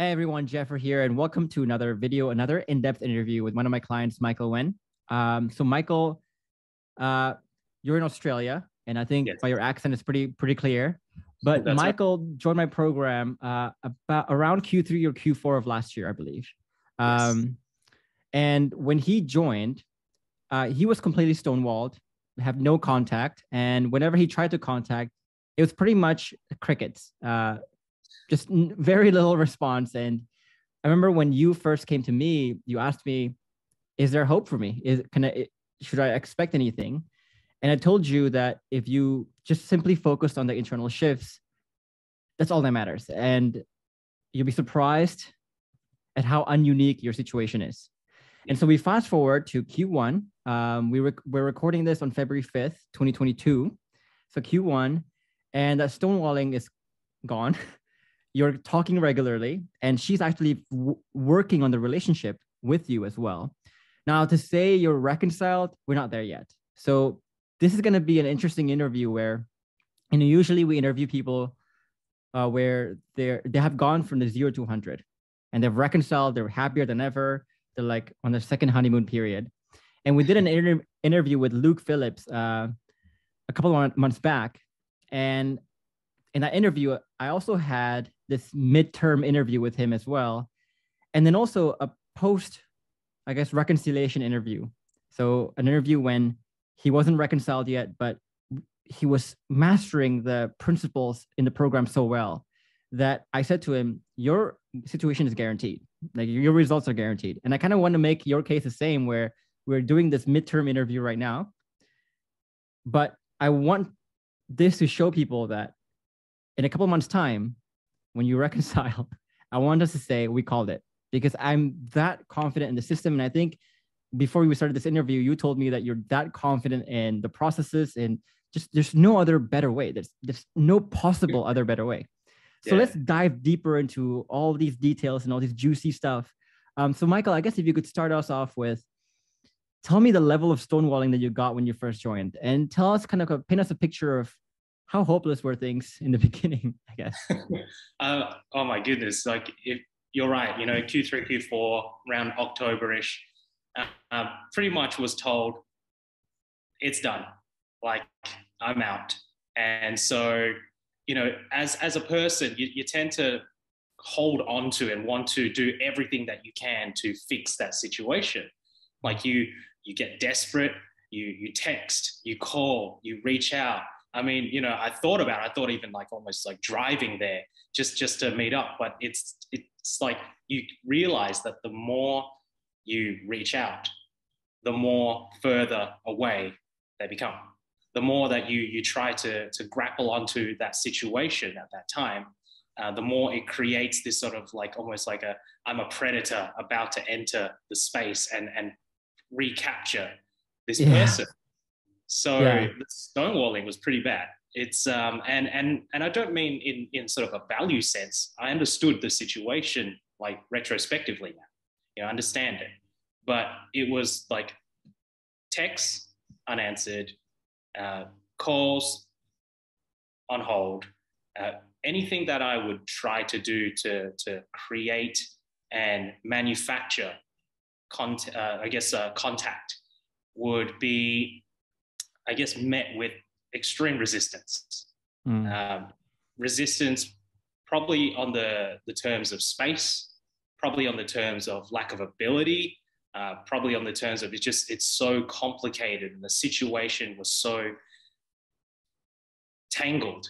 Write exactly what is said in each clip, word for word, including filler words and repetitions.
Hey everyone, Jeffrey here, and welcome to another video, another in-depth interview with one of my clients, Michael Wen. Um, so Michael, uh, you're in Australia, and I think yes. by your accent, it's pretty pretty clear. But That's Michael right. joined my program uh, about around Q three or Q four of last year, I believe. Um, yes. And when he joined, uh, he was completely stonewalled, have no contact, and whenever he tried to contact, it was pretty much crickets. Uh, Just very little response. And I remember when you first came to me, you asked me, is there hope for me? Is, can I, should I expect anything? And I told you that if you just simply focused on the internal shifts, that's all that matters. And you'll be surprised at how ununique your situation is. And so we fast forward to Q one. Um, we rec- we're recording this on February fifth, twenty twenty-two. So Q one, and that stonewalling is gone. You're talking regularly, and she's actually w- working on the relationship with you as well. Now, to say you're reconciled, we're not there yet. So this is going to be an interesting interview where, you know, usually we interview people uh, where they're, they have gone from the zero to one hundred, and they've reconciled, they're happier than ever, they're like on their second honeymoon period. And we did an inter- interview with Luke Phillips uh, a couple of months back, and in that interview, I also had this midterm interview with him as well. And then also a post, I guess, reconciliation interview. So an interview when he wasn't reconciled yet, but he was mastering the principles in the program so well that I said to him, your situation is guaranteed. Like your results are guaranteed. And I kind of want to make your case the same, where we're doing this midterm interview right now. But I want this to show people that in a couple of months' time, when you reconcile, I want us to say we called it, because I'm that confident in the system. And I think before we started this interview, you told me that you're that confident in the processes, and just there's no other better way. There's, there's no possible other better way. So yeah. Let's dive deeper into all these details and all these juicy stuff. Um, so Michael, I guess if you could start us off with, tell me the level of stonewalling that you got when you first joined, and tell us kind of paint us a picture of how hopeless were things in the beginning, I guess? uh, oh my goodness, like if, you're right, you know, Q three, Q four, around October-ish, uh, uh, pretty much was told, it's done, like I'm out. And so, you know, as, as a person, you, you tend to hold on to and want to do everything that you can to fix that situation. Like you, you get desperate, you, you text, you call, you reach out. I mean, you know, I thought about it. I thought even like almost like driving there just, just to meet up. But it's it's like you realize that the more you reach out, the more further away they become. The more that you you try to, to grapple onto that situation at that time, uh, the more it creates this sort of like almost like a I'm a predator about to enter the space and, and recapture this yeah. person. So yeah. the stonewalling was pretty bad. It's um and and and I don't mean in in sort of a value sense. I understood the situation like retrospectively now. You know, I understand it. But it was like texts unanswered, uh, calls on hold, uh, anything that I would try to do to to create and manufacture cont- uh, I guess uh, contact would be I guess, met with extreme resistance. Mm. Um, resistance probably on the, the terms of space, probably on the terms of lack of ability, uh, probably on the terms of it's just, it's so complicated and the situation was so tangled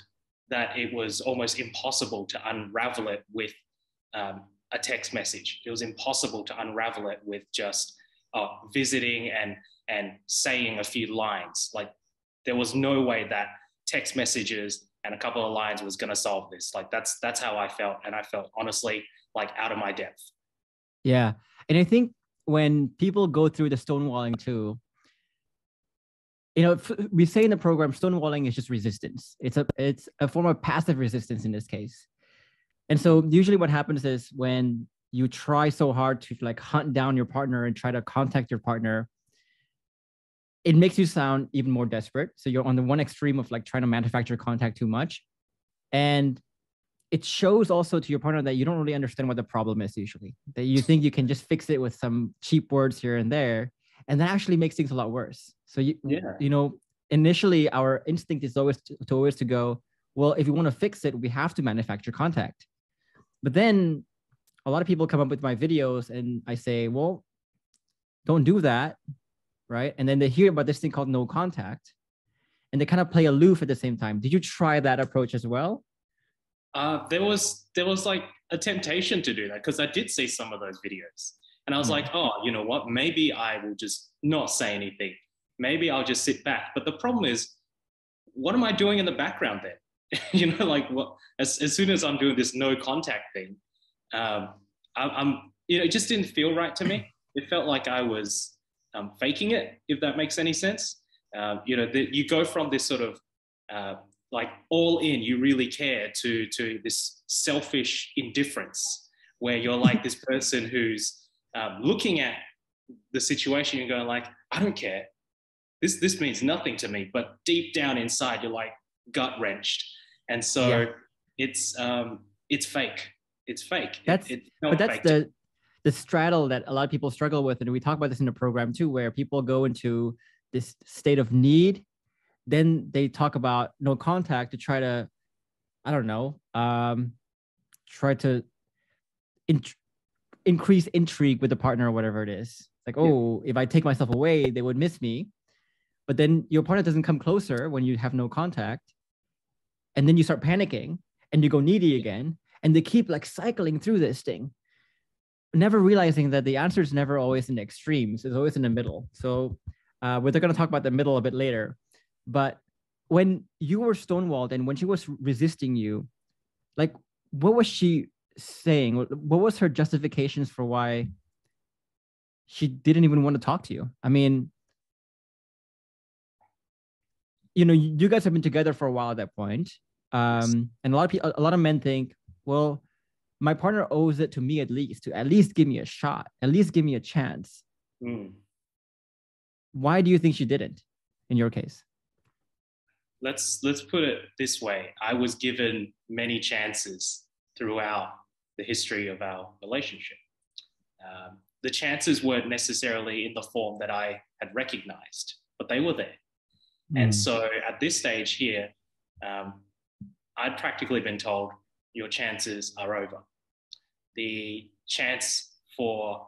that it was almost impossible to unravel it with um, a text message. It was impossible to unravel it with just uh, visiting and and saying a few lines. Like there was no way that text messages and a couple of lines was going to solve this. Like that's that's how I felt. And I felt honestly like out of my depth. Yeah. And I think when people go through the stonewalling too, you know, we say in the program, stonewalling is just resistance. It's a, it's a form of passive resistance in this case. And so usually what happens is when you try so hard to like hunt down your partner and try to contact your partner, it makes you sound even more desperate. So you're on the one extreme of like trying to manufacture contact too much. And it shows also to your partner that you don't really understand what the problem is usually, that you think you can just fix it with some cheap words here and there. And that actually makes things a lot worse. So, you, yeah. you know, initially our instinct is always to, to always to go, well, if we want to fix it, we have to manufacture contact. But then a lot of people come up with my videos and I say, well, don't do that, right? And then they hear about this thing called no contact and they kind of play aloof at the same time. Did you try that approach as well? Uh, there was there was like a temptation to do that because I did see some of those videos. And I was like, oh, you know what? Maybe I will just not say anything. Maybe I'll just sit back. But the problem is, what am I doing in the background then? you know, like what? As, as soon as I'm doing this no contact thing, um, I, I'm, you know, it just didn't feel right to me. It felt like I was um, faking it, if that makes any sense. Uh, you know, the, you go from this sort of uh, like all in, you really care, to to this selfish indifference where you're like this person who's Um, looking at the situation and going like, I don't care. This, this means nothing to me. But deep down inside, you're like gut wrenched. And so yeah. it's, um, it's fake. It's fake. That's, it, but that's the, the straddle that a lot of people struggle with. And we talk about this in the program too, where people go into this state of need. Then they talk about no contact to try to, I don't know, um, try to int- increase intrigue with the partner or whatever it is. Like, oh, yeah. if I take myself away, they would miss me. But then your partner doesn't come closer when you have no contact. And then you start panicking and you go needy again. And they keep like cycling through this thing, never realizing that the answer is never always in the extremes. It's always in the middle. So uh, we're going to talk about the middle a bit later. But when you were stonewalled and when she was resisting you, like what was she saying? What was her justifications for why she didn't even want to talk to you? I mean, you know, you guys have been together for a while at that point, um, and a lot of people, a lot of men think, well, my partner owes it to me at least to at least give me a shot, at least give me a chance. Mm. Why do you think she didn't, in your case? Let's let's put it this way: I was given many chances throughout the history of our relationship. Um, the chances weren't necessarily in the form that I had recognized, but they were there. Mm. And so at this stage here, um, I'd practically been told, your chances are over. The chance for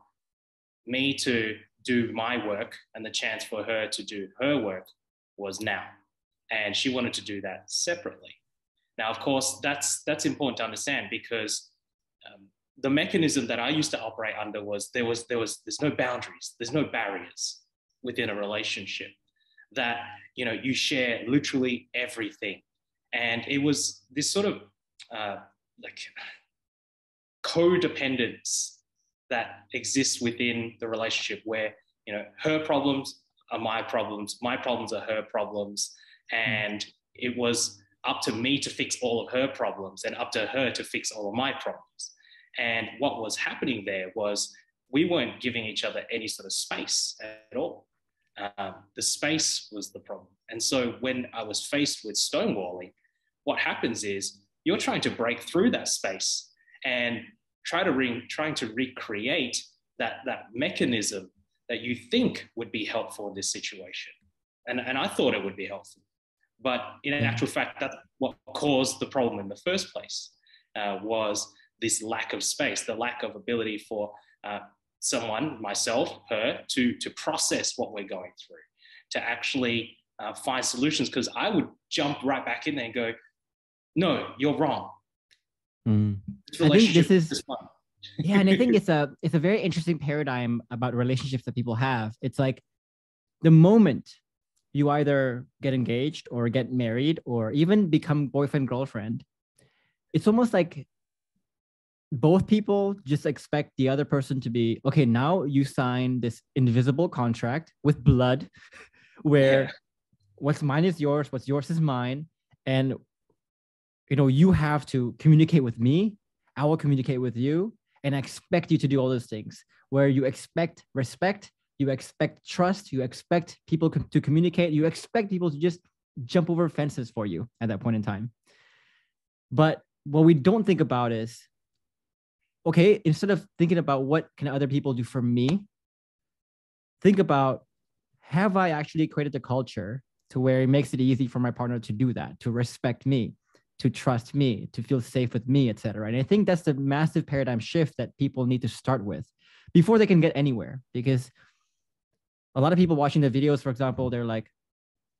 me to do my work and the chance for her to do her work was now. And she wanted to do that separately. Now, of course, that's that's important to understand because um, the mechanism that I used to operate under was there was there was there's no boundaries, there's no barriers within a relationship that, you know, you share literally everything. And it was this sort of uh, like codependence that exists within the relationship where, you know, her problems are my problems, my problems are her problems, and it was up to me to fix all of her problems and up to her to fix all of my problems. And what was happening there was we weren't giving each other any sort of space at all. Um, the space was the problem. And so when I was faced with stonewalling, what happens is you're trying to break through that space and try to re- trying to recreate that, that mechanism that you think would be helpful in this situation. And, and I thought it would be helpful. But in actual fact, that's what caused the problem in the first place, uh, was this lack of space, the lack of ability for uh, someone, myself, her, to, to process what we're going through, to actually uh, find solutions. Because I would jump right back in there and go, no, you're wrong. Mm. I think this is, is yeah, and I think it's a, it's a very interesting paradigm about relationships that people have. It's like the moment you either get engaged or get married or even become boyfriend, girlfriend, it's almost like both people just expect the other person to be, okay, now you sign this invisible contract with blood where yeah. what's mine is yours, what's yours is mine. And, you know, you have to communicate with me. I will communicate with you. And I expect you to do all those things where you expect respect, you expect trust, you expect people com- to communicate, you expect people to just jump over fences for you at that point in time. But what we don't think about is, okay, instead of thinking about what can other people do for me, think about, have I actually created the culture to where it makes it easy for my partner to do that, to respect me, to trust me, to feel safe with me, et cetera. And I think that's the massive paradigm shift that people need to start with before they can get anywhere. Because a lot of people watching the videos, for example, they're like,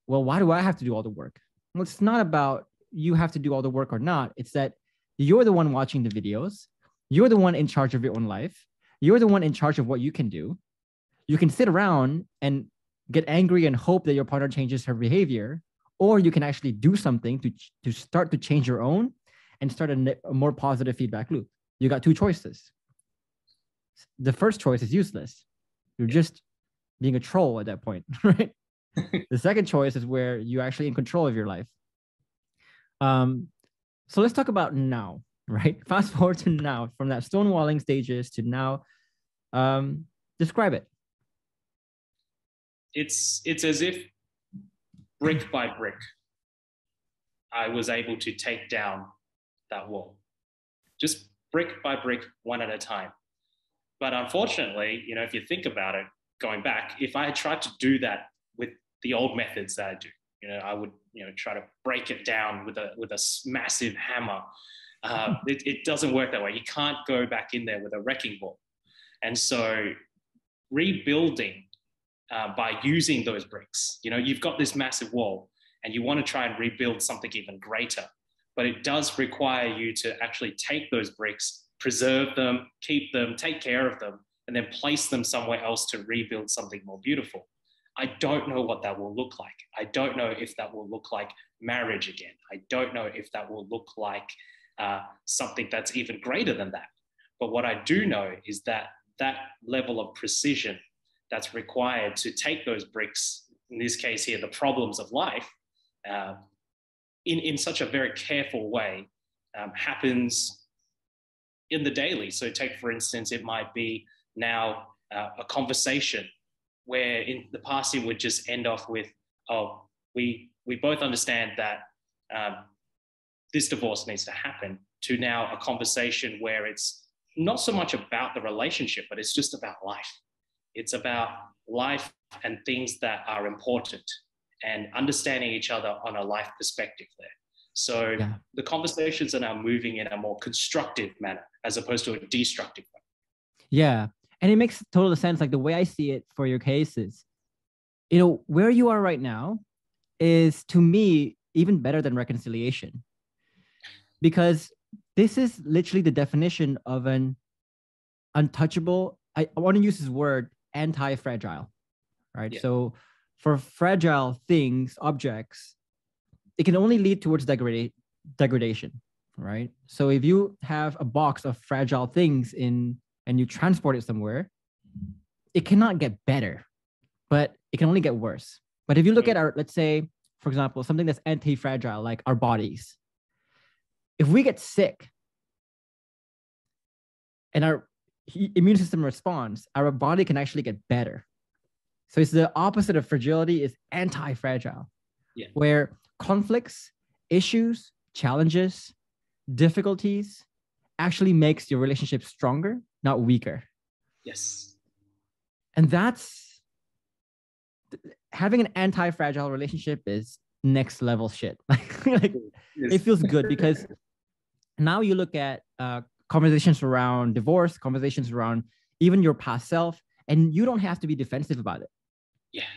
well, why do I have to do all the work? Well, it's not about you have to do all the work or not. It's that you're the one watching the videos. You're the one in charge of your own life. You're the one in charge of what you can do. You can sit around and get angry and hope that your partner changes her behavior, or you can actually do something to, to start to change your own and start a, a more positive feedback loop. You got two choices. The first choice is useless. You're just being a troll at that point, right? The second choice is where you're actually in control of your life. Um, so let's talk about now, right? Fast forward to now, from that stonewalling stages to now. Um, describe it. It's, it's as if brick by brick, I was able to take down that wall, just brick by brick, one at a time. But unfortunately, you know, if you think about it, going back, if I had tried to do that with the old methods that I do, you know, I would, you know, try to break it down with a, with a massive hammer. Uh, it, it doesn't work that way. You can't go back in there with a wrecking ball. And so rebuilding, Uh, by using those bricks. You know, you've got this massive wall and you want to try and rebuild something even greater, but it does require you to actually take those bricks, preserve them, keep them, take care of them, and then place them somewhere else to rebuild something more beautiful. I don't know what that will look like. I don't know if that will look like marriage again. I don't know if that will look like uh, something that's even greater than that. But what I do know is that that level of precision that's required to take those bricks, in this case here, the problems of life, uh, in, in such a very careful way, um, happens in the daily. So take, for instance, it might be now uh, a conversation where in the past it would just end off with, oh, we, we both understand that um, this divorce needs to happen, to now a conversation where it's not so much about the relationship, but it's just about life. It's about life and things that are important and understanding each other on a life perspective there. So yeah. The conversations are now moving in a more constructive manner as opposed to a destructive manner. Yeah. And it makes total sense. Like the way I see it for your case is, you know, where you are right now is, to me, even better than reconciliation, because this is literally the definition of an untouchable, I, I want to use this word, anti-fragile, right? Yeah. So for fragile things, objects, it can only lead towards degrada- degradation, right? So if you have a box of fragile things in and you transport it somewhere, it cannot get better, but it can only get worse. But if you look at our, let's say, for example, something that's anti-fragile, like our bodies, if we get sick and our immune system response, our body can actually get better. So it's the opposite of fragility, is anti-fragile, yeah. Where conflicts, issues, challenges, difficulties actually makes your relationship stronger, not weaker. Yes. And that's, having an anti-fragile relationship is next level shit. like, like yes. It feels good because now you look at uh, conversations around divorce, conversations around even your past self, and you don't have to be defensive about it. Yeah.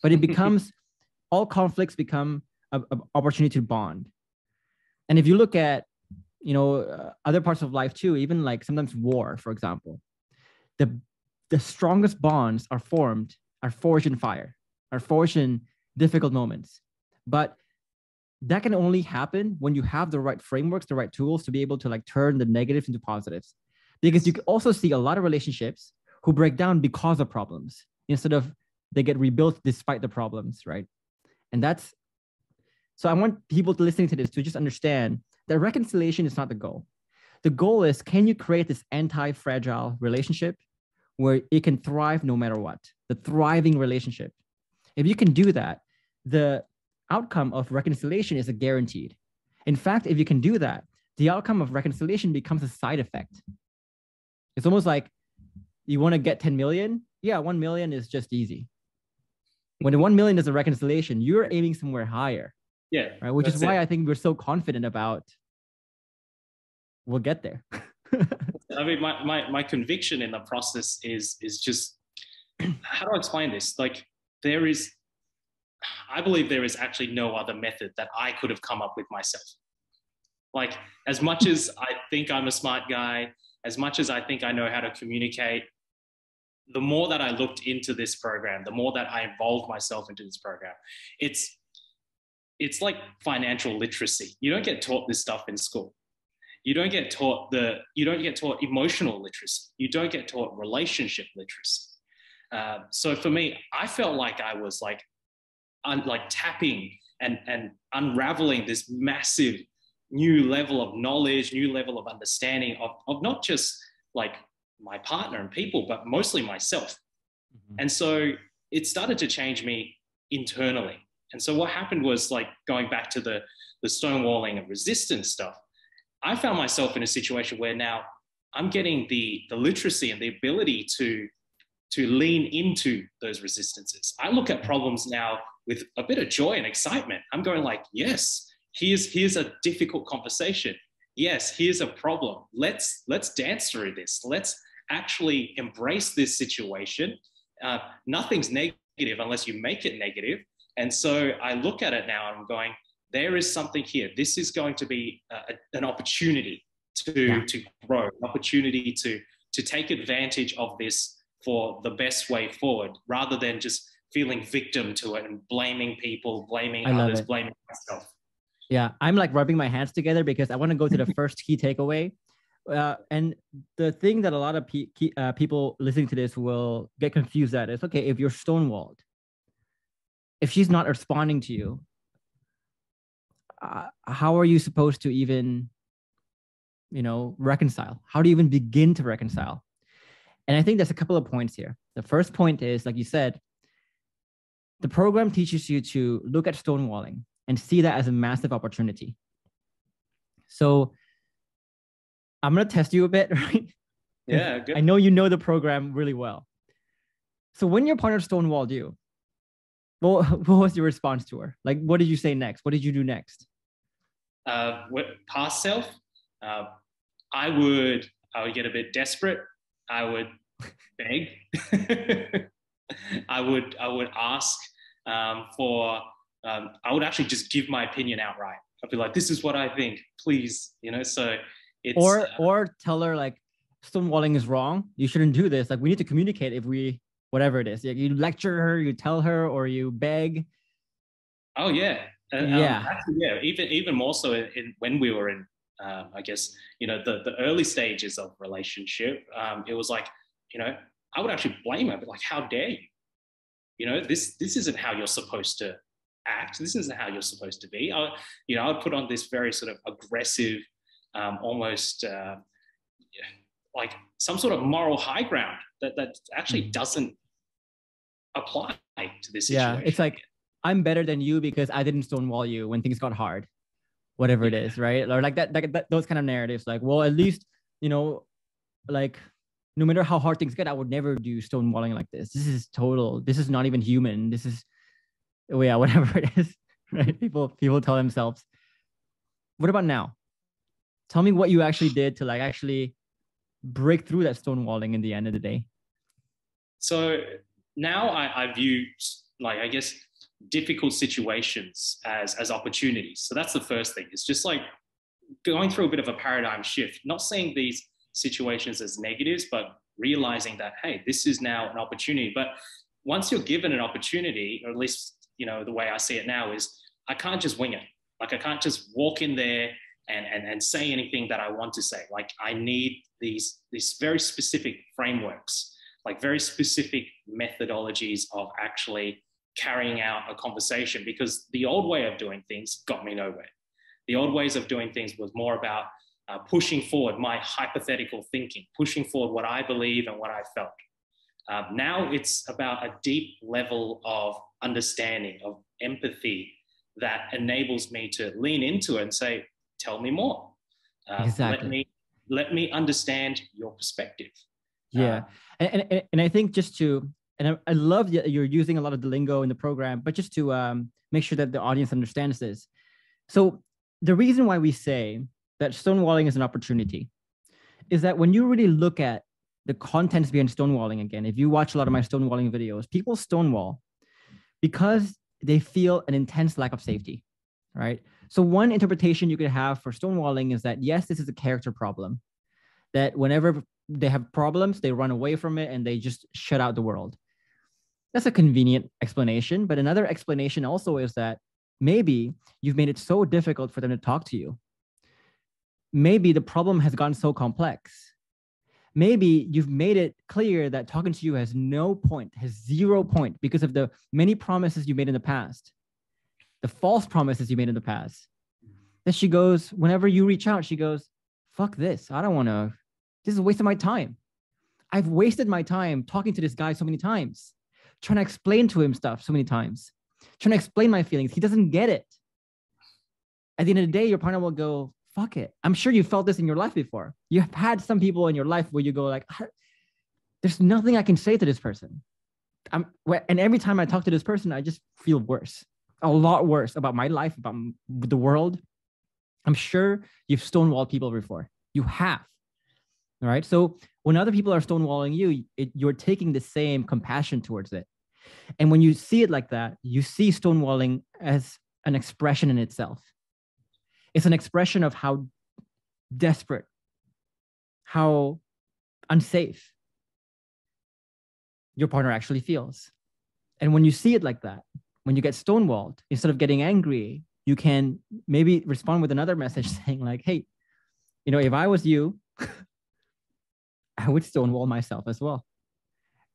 But it becomes, all conflicts become an opportunity to bond. And if you look at, you know, uh, other parts of life too, even like sometimes war, for example, the, the strongest bonds are formed, are forged in fire, are forged in difficult moments. But that can only happen when you have the right frameworks, the right tools to be able to like turn the negatives into positives. Because you can also see a lot of relationships who break down because of problems instead of they get rebuilt despite the problems, right? And that's, so I want people to listening to this to just understand that reconciliation is not the goal. The goal is, can you create this anti-fragile relationship where it can thrive no matter what? The thriving relationship. If you can do that, the outcome of reconciliation is a guaranteed. In fact, if you can do that, the outcome of reconciliation becomes a side effect. It's almost like you want to get ten million. Yeah, one million is just easy. When the one million is a reconciliation, you're aiming somewhere higher. Yeah. Right. Which is why it. I think we're so confident about we'll get there. I mean, my, my, my conviction in the process is, is just, how do I explain this? Like there is, I believe there is actually no other method that I could have come up with myself. Like as much as I think I'm a smart guy, as much as I think I know how to communicate, the more that I looked into this program, the more that I involved myself into this program, it's, it's like financial literacy. You don't get taught this stuff in school. You don't get taught the, you don't get taught emotional literacy. You don't get taught relationship literacy. Uh, so for me, I felt like I was like, un, like tapping and, and unraveling this massive new level of knowledge, new level of understanding of, of not just like my partner and people, but mostly myself. Mm-hmm. And so it started to change me internally. And so what happened was, like going back to the, the stonewalling and resistance stuff, I found myself in a situation where now I'm getting the, the literacy and the ability to, to lean into those resistances. I look at problems now with a bit of joy and excitement. I'm going like, yes, here's, here's a difficult conversation. Yes, here's a problem. Let's, let's dance through this. Let's actually embrace this situation. Uh, nothing's negative unless you make it negative. And so I look at it now and I'm going, there is something here. This is going to be a, an opportunity to, yeah. to grow, an opportunity to, to take advantage of this for the best way forward, rather than just feeling victim to it and blaming people, blaming others, it. blaming myself. Yeah, I'm like rubbing my hands together because I want to go to the first key takeaway. Uh, and the thing that a lot of pe key, uh, people listening to this will get confused at is, okay, if you're stonewalled, if she's not responding to you, uh, how are you supposed to even, you know, reconcile? How do you even begin to reconcile? And I think there's a couple of points here. The first point is, like you said, the program teaches you to look at stonewalling and see that as a massive opportunity. So I'm going to test you a bit, right? Yeah, good. I know you know the program really well. So when your partner stonewalled you, what was your response to her? Like, what did you say next? What did you do next? Uh, with past self, uh, I would, I would get a bit desperate. I would beg. I would, I would ask um, for. Um, I would actually just give my opinion outright. I'd be like, "This is what I think. Please, you know." So, it's, or uh, or tell her like, stonewalling is wrong. You shouldn't do this. Like, we need to communicate if we. Whatever it is, you lecture her, you tell her, or you beg. Oh yeah, um, yeah, actually, yeah. Even even more so in, in when we were in, um, I guess you know the the early stages of relationship. Um, it was like, you know, I would actually blame her, but like, how dare you? You know, this this isn't how you're supposed to act. This isn't how you're supposed to be. I, you know, I would put on this very sort of aggressive, um, almost uh, like some sort of moral high ground that that actually doesn't apply to this situation. Yeah, it's like, I'm better than you because I didn't stonewall you when things got hard, whatever it is, right? Or like that, like that, those kind of narratives, like, well, at least, you know, like, no matter how hard things get, I would never do stonewalling like this. This is total, this is not even human. This is, oh yeah, whatever it is, right? People, people tell themselves. What about now? Tell me what you actually did to like actually break through that stonewalling in the end of the day. So now I, I view, like, I guess, difficult situations as, as opportunities. So that's the first thing. It's just like going through a bit of a paradigm shift, not seeing these situations as negatives, but realizing that, hey, this is now an opportunity. But once you're given an opportunity, or at least, you know, the way I see it now is, I can't just wing it. Like, I can't just walk in there and, and, and say anything that I want to say. Like, I need these, these very specific frameworks, like very specific methodologies of actually carrying out a conversation, because the old way of doing things got me nowhere. The old ways of doing things was more about uh, pushing forward my hypothetical thinking, pushing forward what I believe and what I felt. Uh, now it's about a deep level of understanding, of empathy that enables me to lean into it and say, tell me more. Uh, exactly. Let me let me understand your perspective. Yeah, um, and, and and I think just to and I, I love that you're using a lot of the lingo in the program, but just to um, make sure that the audience understands this. So the reason why we say that stonewalling is an opportunity is that when you really look at the contents behind stonewalling, again, if you watch a lot of my stonewalling videos, people stonewall because they feel an intense lack of safety, right? So one interpretation you could have for stonewalling is that, yes, this is a character problem, that whenever they have problems, they run away from it and they just shut out the world. That's a convenient explanation. But another explanation also is that maybe you've made it so difficult for them to talk to you. Maybe the problem has gotten so complex. Maybe you've made it clear that talking to you has no point, has zero point because of the many promises you made in the past, the false promises you made in the past. Then she goes, whenever you reach out, she goes, fuck this. I don't want to, this is a waste of my time. I've wasted my time talking to this guy so many times, trying to explain to him stuff so many times, trying to explain my feelings. He doesn't get it. At the end of the day, your partner will go, fuck it. I'm sure you felt this in your life before. You've had some people in your life where you go like, there's nothing I can say to this person. I'm, and every time I talk to this person, I just feel worse, a lot worse about my life, about the world. I'm sure you've stonewalled people before. You have, all right? So when other people are stonewalling you, it, you're taking the same compassion towards it. And when you see it like that, you see stonewalling as an expression in itself. It's an expression of how desperate, how unsafe your partner actually feels. And when you see it like that, when you get stonewalled, instead of getting angry, you can maybe respond with another message saying like, hey, you know, if I was you, I would stonewall myself as well.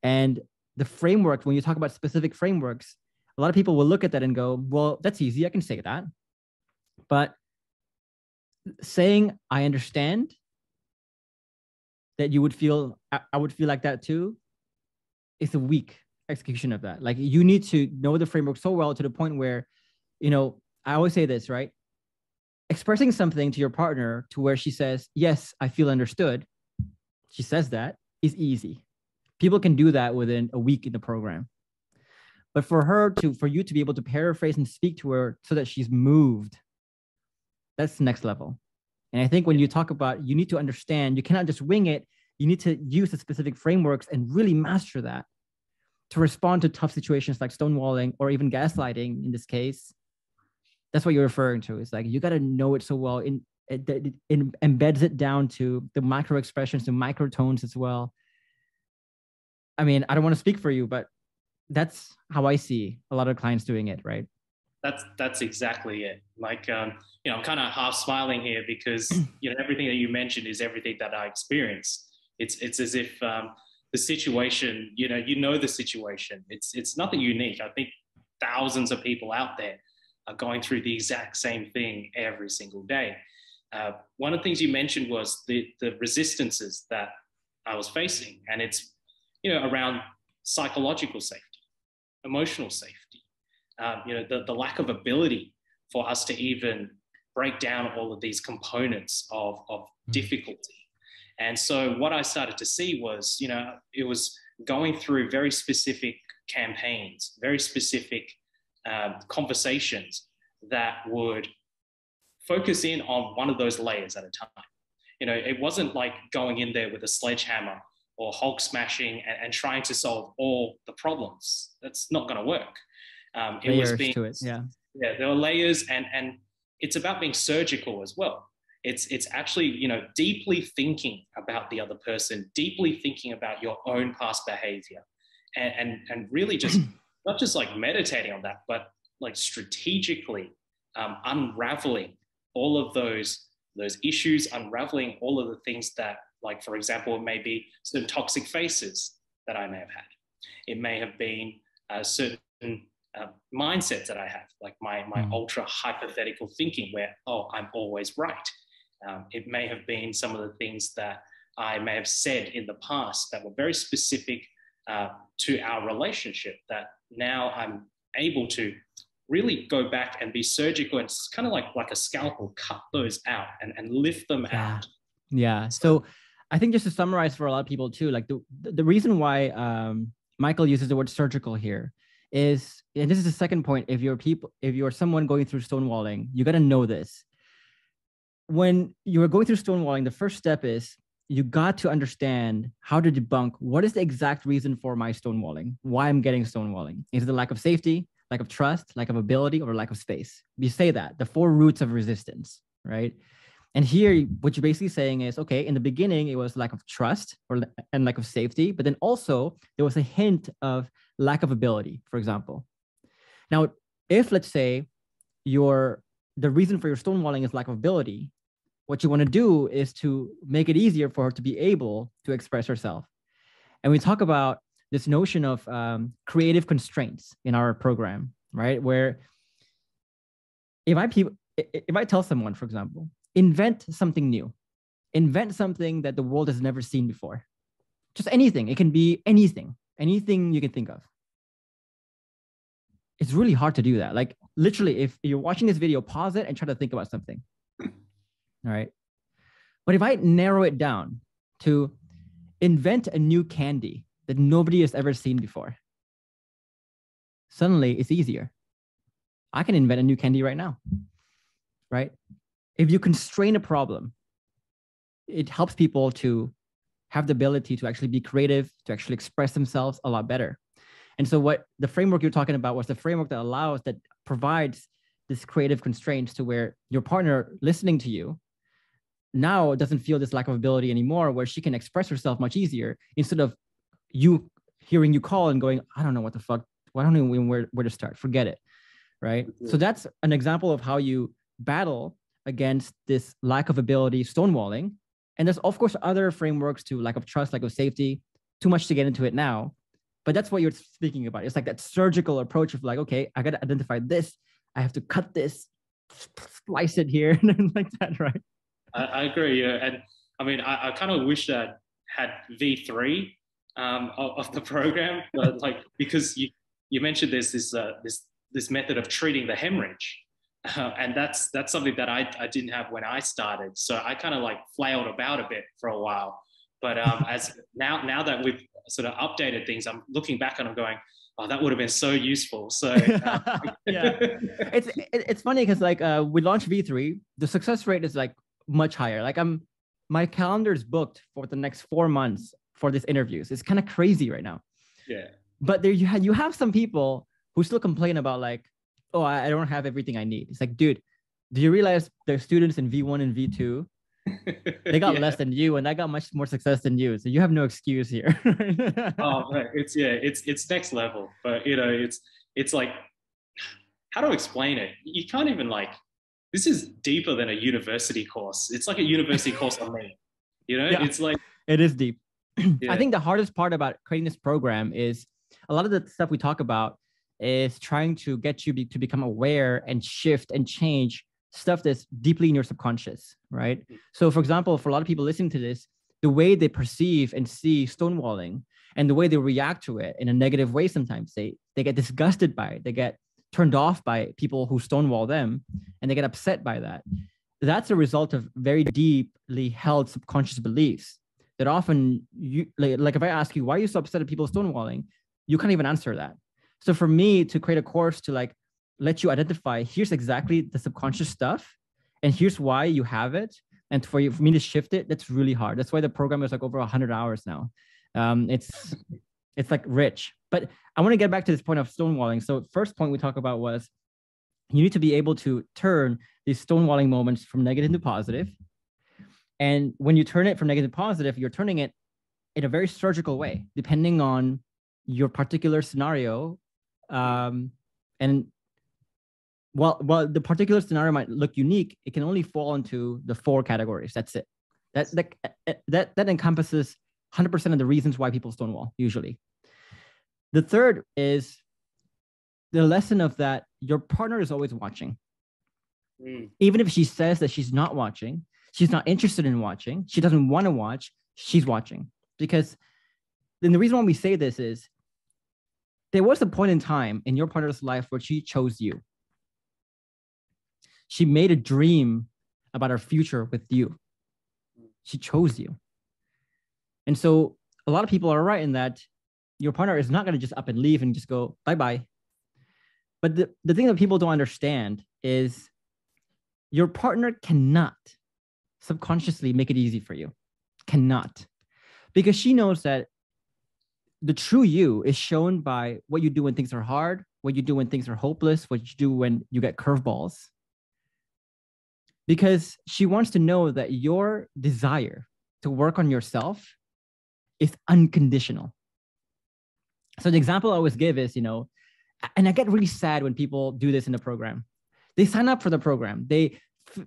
And the framework, when you talk about specific frameworks, a lot of people will look at that and go, well, that's easy. I can say that. But saying, I understand that you would feel, I would feel like that too, is a weak execution of that. Like you need to know the framework so well to the point where, you know, I always say this, right? Expressing something to your partner to where she says, yes, I feel understood. She says that is easy. People can do that within a week in the program. But for her to, for you to be able to paraphrase and speak to her so that she's moved, that's the next level. And I think when you talk about, you need to understand, you cannot just wing it. You need to use the specific frameworks and really master that to respond to tough situations like stonewalling or even gaslighting in this case. That's what you're referring to. It's like, you got to know it so well in, it, it, it embeds it down to the micro expressions, the micro tones as well. I mean, I don't want to speak for you, but that's how I see a lot of clients doing it, right? That's that's exactly it. Like, um, you know, I'm kind of half smiling here because, you know, everything that you mentioned is everything that I experienced. It's it's as if um, the situation, you know, you know the situation. It's it's nothing unique. I think thousands of people out there are going through the exact same thing every single day. Uh, one of the things you mentioned was the the resistances that I was facing, and it's, you know, around psychological safety, emotional safety. Um, you know, the, the lack of ability for us to even break down all of these components of, of difficulty. And so what I started to see was, you know, it was going through very specific campaigns, very specific um, conversations that would focus in on one of those layers at a time. You know, it wasn't like going in there with a sledgehammer or Hulk smashing and, and trying to solve all the problems. That's not going to work. Um, it was being, to it, yeah. yeah, there were layers, and and it's about being surgical as well. It's it's actually, you know, deeply thinking about the other person, deeply thinking about your own past behavior, and and, and really just not just like meditating on that, but like strategically um, unraveling all of those those issues, unraveling all of the things that, like, for example, it may be certain toxic faces that I may have had. It may have been uh, certain Uh, mindsets that I have, like my, my mm. ultra hypothetical thinking where, oh, I'm always right. Um, it may have been some of the things that I may have said in the past that were very specific uh, to our relationship that now I'm able to really go back and be surgical. It's kind of like, like a scalpel, cut those out and, and lift them yeah. out. Yeah. So I think just to summarize for a lot of people too, like the, the reason why um, Michael uses the word surgical here is, and this is the second point, if you're people, if you're someone going through stonewalling, you got to know this. When you are going through stonewalling, the first step is you got to understand how to debunk what is the exact reason for my stonewalling, why I'm getting stonewalling. Is it the lack of safety, lack of trust, lack of ability, or lack of space? You say that, the four roots of resistance, right? And here, what you're basically saying is, okay, in the beginning, it was lack of trust or and lack of safety, but then also there was a hint of lack of ability, for example. Now, if let's say your the reason for your stonewalling is lack of ability, what you want to do is to make it easier for her to be able to express herself. And we talk about this notion of um, creative constraints in our program, right? Where if I, pe- if I tell someone, for example, invent something new, invent something that the world has never seen before, just anything. It can be anything, anything you can think of. It's really hard to do that. Like literally, if you're watching this video, pause it and try to think about something. All right. But if I narrow it down to invent a new candy that nobody has ever seen before, suddenly it's easier. I can invent a new candy right now, right? If you constrain a problem, it helps people to have the ability to actually be creative, to actually express themselves a lot better. And so what the framework you're talking about was the framework that allows, that provides this creative constraints to where your partner listening to you now doesn't feel this lack of ability anymore, where she can express herself much easier instead of you hearing you call and going, I don't know what the fuck, well, I don't even know where, where to start, forget it, right? Mm-hmm. So that's an example of how you battle against this lack of ability stonewalling. And there's of course other frameworks to lack of trust, lack of safety, too much to get into it now, but that's what you're speaking about. It's like that surgical approach of like, okay, I got to identify this. I have to cut this, slice it here, and like that, right? I, I agree, yeah. And I mean, I, I kind of wish that had V three um, of, of the program, but like because you you mentioned there's this uh, this this method of treating the hemorrhage, uh, and that's that's something that I I didn't have when I started, so I kind of like flailed about a bit for a while. But um, as now now that we've sort of updated things, I'm looking back and I'm going, oh, that would have been so useful. So uh. yeah, it's it, it's funny because like uh, we launched V three, the success rate is like much higher. Like I'm, my calendar is booked for the next four months for these interviews. It's kind of crazy right now. Yeah. But there you have you have some people who still complain about like, oh, I, I don't have everything I need. It's like, dude, do you realize there's students in V one and V two? They got yeah. less than you, and I got much more success than you. So you have no excuse here. oh, right. It's yeah, it's it's next level. But you know, it's it's like, how do I explain it? You can't even like. This is deeper than a university course. It's like a university course on me. You know, yeah, it's like it is deep. Yeah. I think the hardest part about creating this program is a lot of the stuff we talk about is trying to get you be, to become aware and shift and change stuff that's deeply in your subconscious, right? So for example, for a lot of people listening to this, the way they perceive and see stonewalling and the way they react to it in a negative way, sometimes they, they get disgusted by it. They get turned off by people who stonewall them and they get upset by that. That's a result of very deeply held subconscious beliefs that often you, like, like if I ask you, why are you so upset at people stonewalling? You can't even answer that. So for me to create a course to like, let you identify, here's exactly the subconscious stuff, and here's why you have it. And for, you, for me to shift it, that's really hard. That's why the program is like over one hundred hours now. Um, it's it's like rich. But I want to get back to this point of stonewalling. So first point we talked about was you need to be able to turn these stonewalling moments from negative to positive. And when you turn it from negative to positive, you're turning it in a very surgical way, depending on your particular scenario. Um, and Well, while the particular scenario might look unique, it can only fall into the four categories. That's it. That that that, that encompasses one hundred percent of the reasons why people stonewall, usually. The third is the lesson of that your partner is always watching. Mm. Even if she says that she's not watching, she's not interested in watching, she doesn't want to watch, she's watching. Because then the reason why we say this is there was a point in time in your partner's life where she chose you. She made a dream about her future with you. She chose you. And so a lot of people are right in that your partner is not going to just up and leave and just go bye-bye. But the, the thing that people don't understand is your partner cannot subconsciously make it easy for you. Cannot. Because she knows that the true you is shown by what you do when things are hard, what you do when things are hopeless, what you do when you get curveballs. Because she wants to know that your desire to work on yourself is unconditional. So the example I always give is, you know, and I get really sad when people do this in the program. They sign up for the program. They,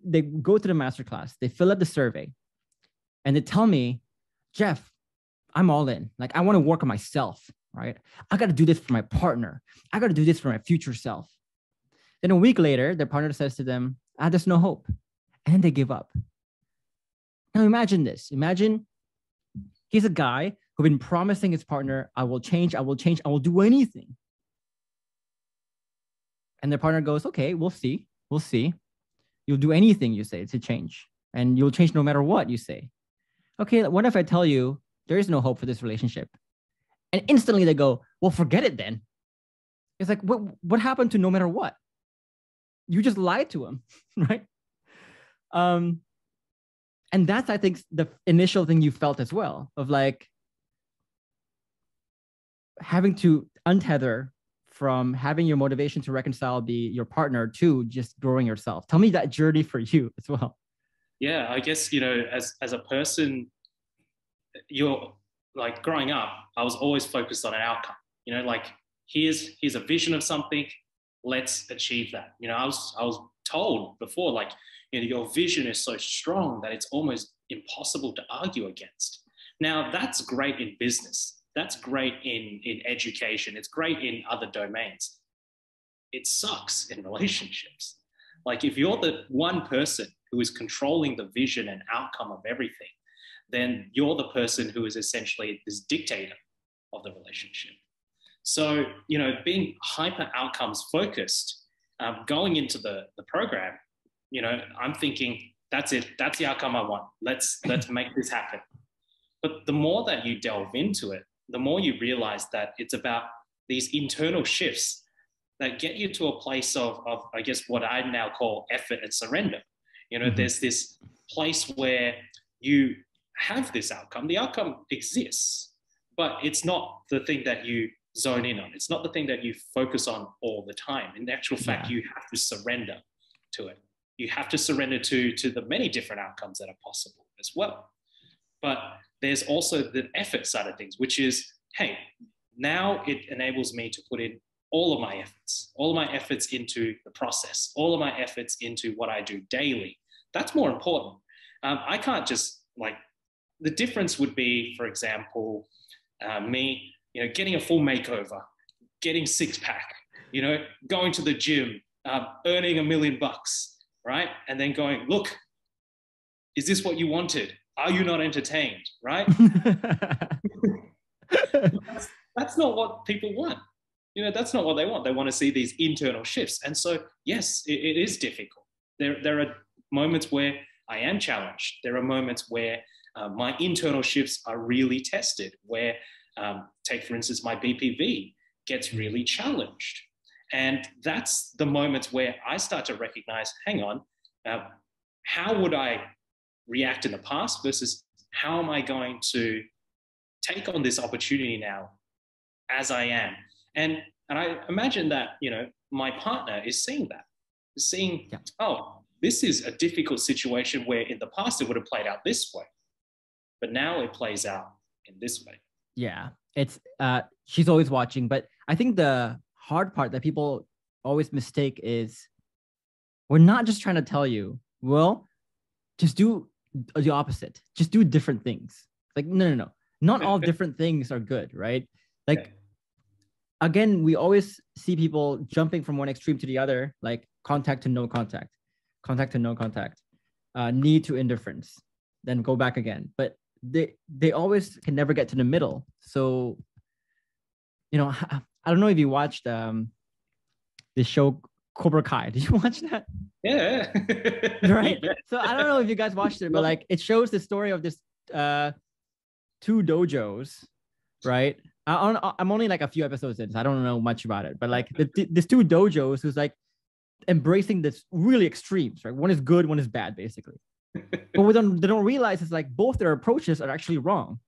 they go to the masterclass. They fill out the survey. And they tell me, Jeff, I'm all in. Like, I want to work on myself, right? I got to do this for my partner. I got to do this for my future self. Then a week later, their partner says to them, ah, there's no hope. And then they give up. Now imagine this. Imagine he's a guy who's been promising his partner, I will change, I will change, I will do anything. And their partner goes, okay, we'll see. We'll see. You'll do anything you say to change. And you'll change no matter what you say. Okay, what if I tell you, there is no hope for this relationship? And instantly they go, well, forget it then. It's like, what, what happened to no matter what? You just lied to him, right? Um, and that's, I think, the initial thing you felt as well, of like having to untether from having your motivation to reconcile the your partner to just growing yourself. Tell me that journey for you as well. Yeah, I guess, you know, as, as a person, you're like growing up, I was always focused on an outcome, you know, like here's, here's a vision of something. Let's achieve that. You know, I was, I was told before, like, you know, your vision is so strong that it's almost impossible to argue against. Now that's great in business. That's great in, in education. It's great in other domains. It sucks in relationships. Like if you're the one person who is controlling the vision and outcome of everything, then you're the person who is essentially this dictator of the relationship. So, you know, being hyper outcomes focused, um, going into the, the program, you know, I'm thinking, that's it, that's the outcome I want. Let's, let's make this happen. But the more that you delve into it, the more you realize that it's about these internal shifts that get you to a place of, of I guess, what I now call effort and surrender. You know, there's this place where you have this outcome. The outcome exists, but it's not the thing that you zone in on. It's not the thing that you focus on all the time. In actual fact, yeah. You have to surrender to it. You have to surrender to, to the many different outcomes that are possible as well. But there's also the effort side of things, which is, hey, now it enables me to put in all of my efforts, all of my efforts into the process, all of my efforts into what I do daily. That's more important. Um, I can't just like, the difference would be, for example, uh, me, you know, getting a full makeover, getting six pack, you know, going to the gym, uh, earning a million bucks, right? And then going, look, is this what you wanted? Are you not entertained, right? that's, that's not what people want. You know, that's not what they want. They want to see these internal shifts. And so, yes, it, it is difficult. There, there are moments where I am challenged. There are moments where Uh, my internal shifts are really tested, where um, take, for instance, my B P V gets really challenged. And that's the moments where I start to recognize, hang on, uh, how would I react in the past versus how am I going to take on this opportunity now as I am? And, and I imagine that, you know, my partner is seeing that, is seeing, yeah. Oh, this is a difficult situation where in the past it would have played out this way. But now it plays out in this way. Yeah, it's uh, she's always watching. But I think the hard part that people always mistake is we're not just trying to tell you, well, just do the opposite. Just do different things. Like, no, no, no. Not all different things are good, right? Like, okay. Again, we always see people jumping from one extreme to the other, like contact to no contact, contact to no contact, uh, need to indifference, then go back again. But They they always can never get to the middle. So, you know, I don't know if you watched um, this show Cobra Kai. Did you watch that? Yeah. Right? Yeah. So I don't know if you guys watched it, but like it shows the story of this uh, two dojos, right? I on, I'm only like a few episodes in, so I don't know much about it, but like the, the, these two dojos who's like embracing this really extremes, right? One is good, one is bad, basically. But we don't, they don't realize it's like both their approaches are actually wrong.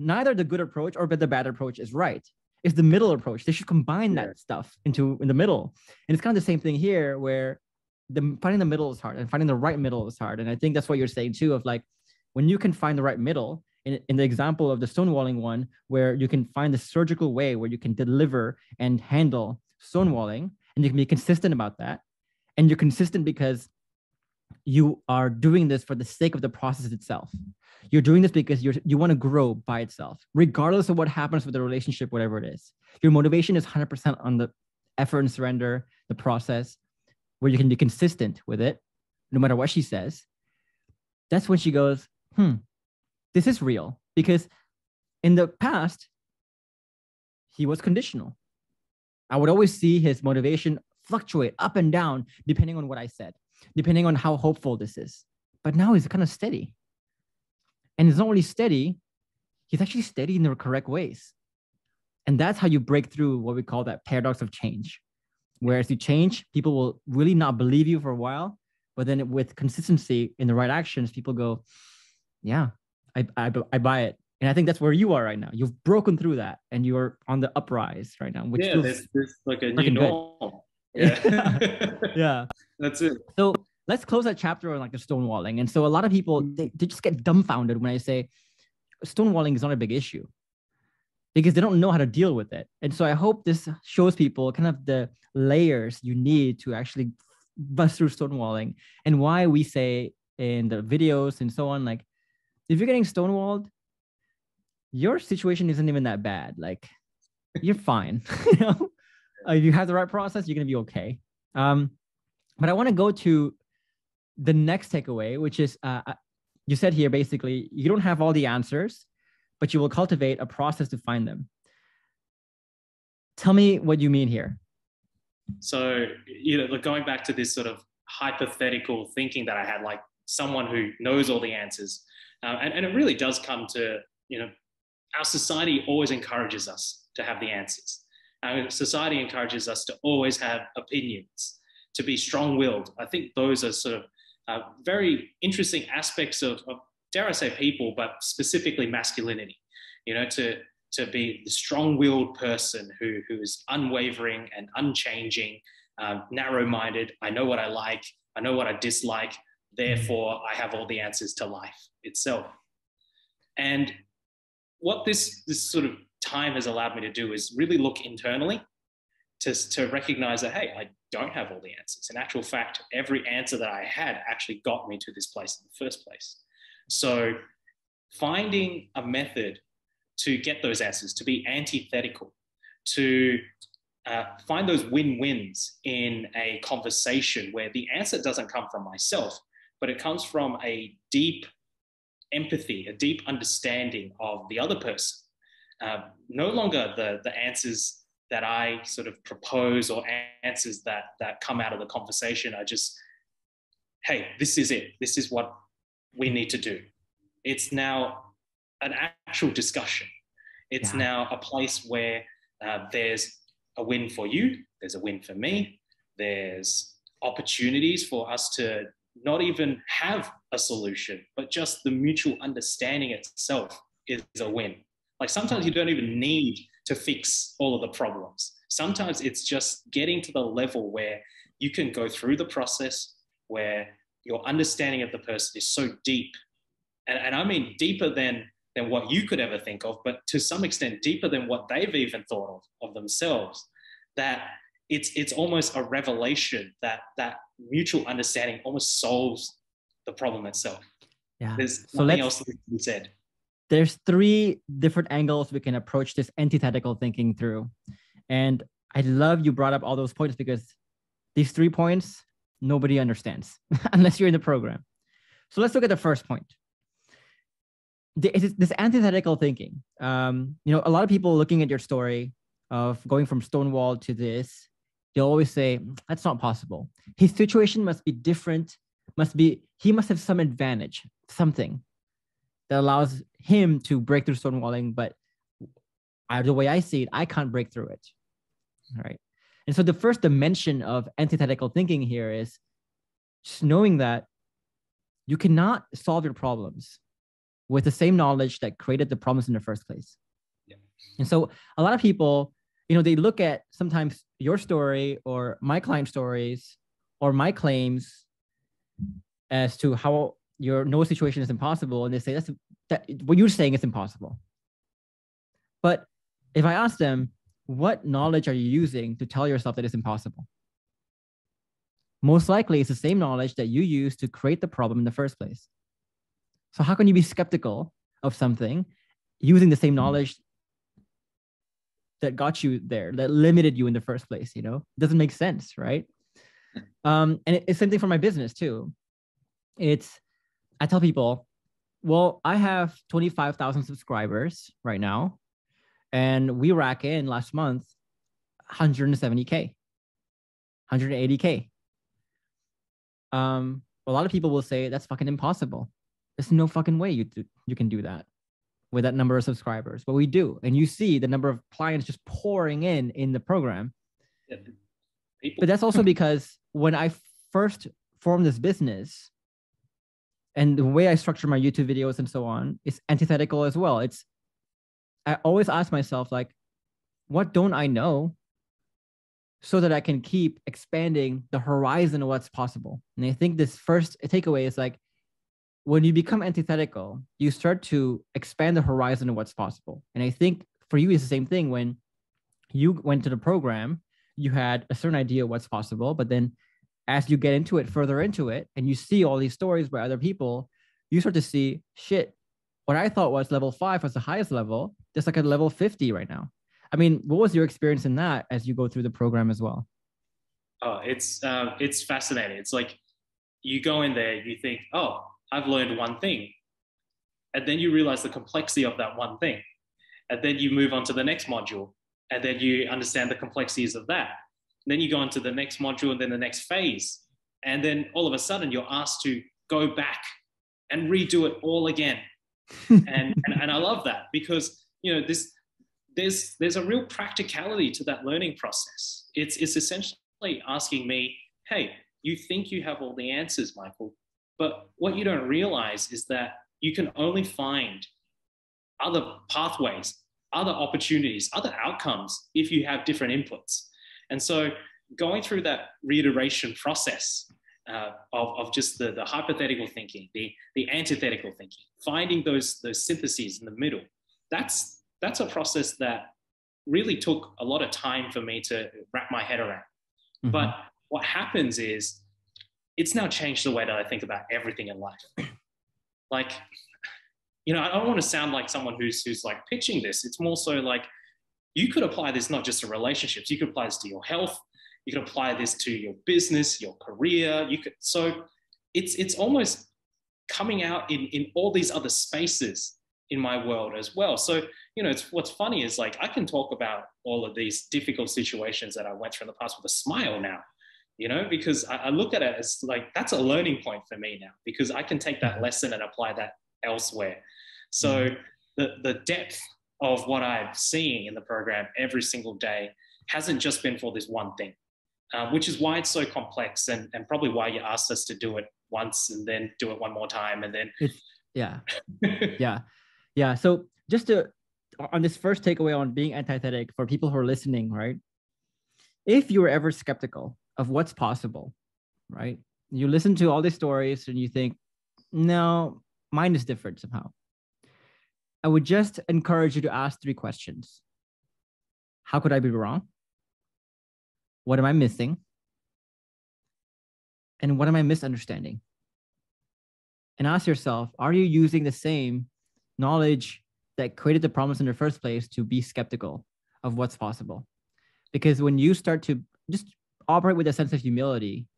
Neither the good approach or the bad approach is right. It's the middle approach. They should combine yeah. that stuff into in the middle. And it's kind of the same thing here where the finding the middle is hard and finding the right middle is hard. And I think that's what you're saying too, of like, when you can find the right middle, in, in the example of the stonewalling one, where you can find the surgical way where you can deliver and handle stonewalling, and you can be consistent about that. And you're consistent because you are doing this for the sake of the process itself. You're doing this because you're, you want to grow by itself, regardless of what happens with the relationship, whatever it is. Your motivation is one hundred percent on the effort and surrender, the process, where you can be consistent with it, no matter what she says. That's when she goes, hmm, this is real. Because in the past, he was conditional. I would always see his motivation fluctuate up and down, depending on what I said, depending on how hopeful this is. But now he's kind of steady. And it's not only steady, he's actually steady in the correct ways. And that's how you break through what we call that paradox of change. Whereas you change, people will really not believe you for a while, but then with consistency in the right actions, people go, yeah, I, I, I buy it. And I think that's where you are right now. You've broken through that and you're on the uprise right now, which yeah, feels that's, that's like a new normal. Yeah. yeah. yeah. That's it. So let's close that chapter on like the stonewalling. And so a lot of people, they, they just get dumbfounded when I say stonewalling is not a big issue because they don't know how to deal with it. And so I hope this shows people kind of the layers you need to actually bust through stonewalling and why we say in the videos and so on, like if you're getting stonewalled, your situation isn't even that bad. Like you're fine. You know? Uh, if you have the right process, you're going to be okay. Um, but I want to go to the next takeaway, which is uh, you said here, basically, you don't have all the answers, but you will cultivate a process to find them. Tell me what you mean here. So, you know, going back to this sort of hypothetical thinking that I had, like someone who knows all the answers. Uh, and, and it really does come to, you know, our society always encourages us to have the answers. Our society encourages us to always have opinions, to be strong-willed. I think those are sort of uh, very interesting aspects of, of, dare I say, people, but specifically masculinity. You know, to to be the strong-willed person who who is unwavering and unchanging, uh, narrow-minded. I know what I like. I know what I dislike. Therefore, I have all the answers to life itself. And what this this sort of time has allowed me to do is really look internally to, to recognize that, hey, I don't have all the answers. In actual fact, every answer that I had actually got me to this place in the first place. So finding a method to get those answers, to be antithetical, to uh, find those win-wins in a conversation where the answer doesn't come from myself, but it comes from a deep empathy, a deep understanding of the other person. Uh, no longer the, the answers that I sort of propose or answers that, that come out of the conversation are just, hey, this is it. This is what we need to do. It's now an actual discussion. It's yeah. now a place where uh, there's a win for you. There's a win for me. There's opportunities for us to not even have a solution, but just the mutual understanding itself is a win. Like sometimes you don't even need to fix all of the problems. Sometimes it's just getting to the level where you can go through the process, where your understanding of the person is so deep. And, and I mean deeper than, than what you could ever think of, but to some extent deeper than what they've even thought of, of themselves, that it's, it's almost a revelation that that mutual understanding almost solves the problem itself. Yeah. There's so nothing else that we said. There's three different angles we can approach this antithetical thinking through. And I love you brought up all those points because these three points, nobody understands unless you're in the program. So let's look at the first point. This antithetical thinking, um, you know, a lot of people looking at your story of going from stonewall to this, they'll always say, that's not possible. His situation must be different, must be, he must have some advantage, something that allows him to break through stonewalling, but the way I see it, I can't break through it. All right. And so the first dimension of antithetical thinking here is just knowing that you cannot solve your problems with the same knowledge that created the problems in the first place. Yeah. And so a lot of people, you know, they look at sometimes your story or my client stories or my claims as to how your no situation is impossible. And they say, that's that, what you're saying is impossible. But if I ask them, what knowledge are you using to tell yourself that it's impossible? Most likely it's the same knowledge that you used to create the problem in the first place. So how can you be skeptical of something using the same knowledge that got you there, that limited you in the first place? You know, it doesn't make sense, right? Um, and it's the same thing for my business too. It's, I tell people, well, I have twenty-five thousand subscribers right now, and we rack in last month one hundred seventy K, one hundred eighty K. Um, a lot of people will say that's fucking impossible. There's no fucking way you do, you can do that with that number of subscribers. But we do, and you see the number of clients just pouring in in the program. Yeah, but that's also because when I first formed this business, and the way I structure my YouTube videos and so on is antithetical as well. It's I always ask myself, like, what don't I know, so that I can keep expanding the horizon of what's possible. And I think this first takeaway is like, when you become antithetical, you start to expand the horizon of what's possible. And I think for you, it's the same thing. When you went to the program, you had a certain idea of what's possible, but then as you get into it, further into it, and you see all these stories by other people, you start to see, shit, what I thought was level five was the highest level, there's like a level fifty right now. I mean, what was your experience in that as you go through the program as well? Oh, it's, uh, it's fascinating. It's like you go in there, you think, oh, I've learned one thing. And then you realize the complexity of that one thing. And then you move on to the next module. And then you understand the complexities of that. And then you go on to the next module and then the next phase. And then all of a sudden you're asked to go back and redo it all again. and, and, and I love that because, you know, this, There's, there's a real practicality to that learning process. It's, it's essentially asking me, hey, you think you have all the answers, Michael, but what you don't realize is that you can only find other pathways, other opportunities, other outcomes if you have different inputs. And so going through that reiteration process uh, of, of just the, the hypothetical thinking, the, the antithetical thinking, finding those, those syntheses in the middle, that's that's a process that really took a lot of time for me to wrap my head around. Mm-hmm. But what happens is it's now changed the way that I think about everything in life. Like, you know, I don't want to sound like someone who's, who's like pitching this. It's more so like you could apply this, not just to relationships. You could apply this to your health. You could apply this to your business, your career. You could, so it's, it's almost coming out in, in all these other spaces in my world as well. So, you know, it's what's funny is like, I can talk about all of these difficult situations that I went through in the past with a smile now, you know, because I, I look at it as like, that's a learning point for me now, because I can take that lesson and apply that elsewhere. So the, the depth of what I'm seeing in the program every single day hasn't just been for this one thing, uh, which is why it's so complex and, and probably why you asked us to do it once and then do it one more time. And then, it's, yeah, yeah. Yeah. So just to, on this first takeaway on being antithetic for people who are listening, right? If you were ever skeptical of what's possible, right? You listen to all these stories and you think, no, mine is different somehow. I would just encourage you to ask three questions. How could I be wrong? What am I missing? And what am I misunderstanding? And ask yourself, are you using the same knowledge that created the problems in the first place to be skeptical of what's possible? Because when you start to just operate with a sense of humility,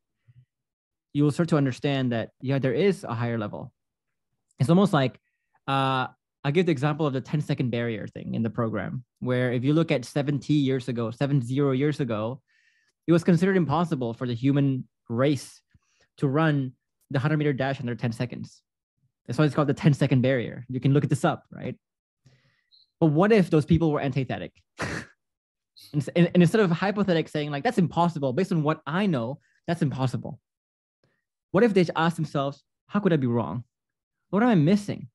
you will start to understand that, yeah, there is a higher level. It's almost like, uh, I give the example of the ten second barrier thing in the program, where if you look at seventy years ago, seven zero years ago, It was considered impossible for the human race to run the one hundred meter dash under ten seconds. That's why it's called the ten second barrier. You can look this up, right? But what if those people were antithetic? and, and instead of hypothetic saying like, that's impossible, based on what I know, that's impossible. What if they asked themselves, how could I be wrong? What am I missing?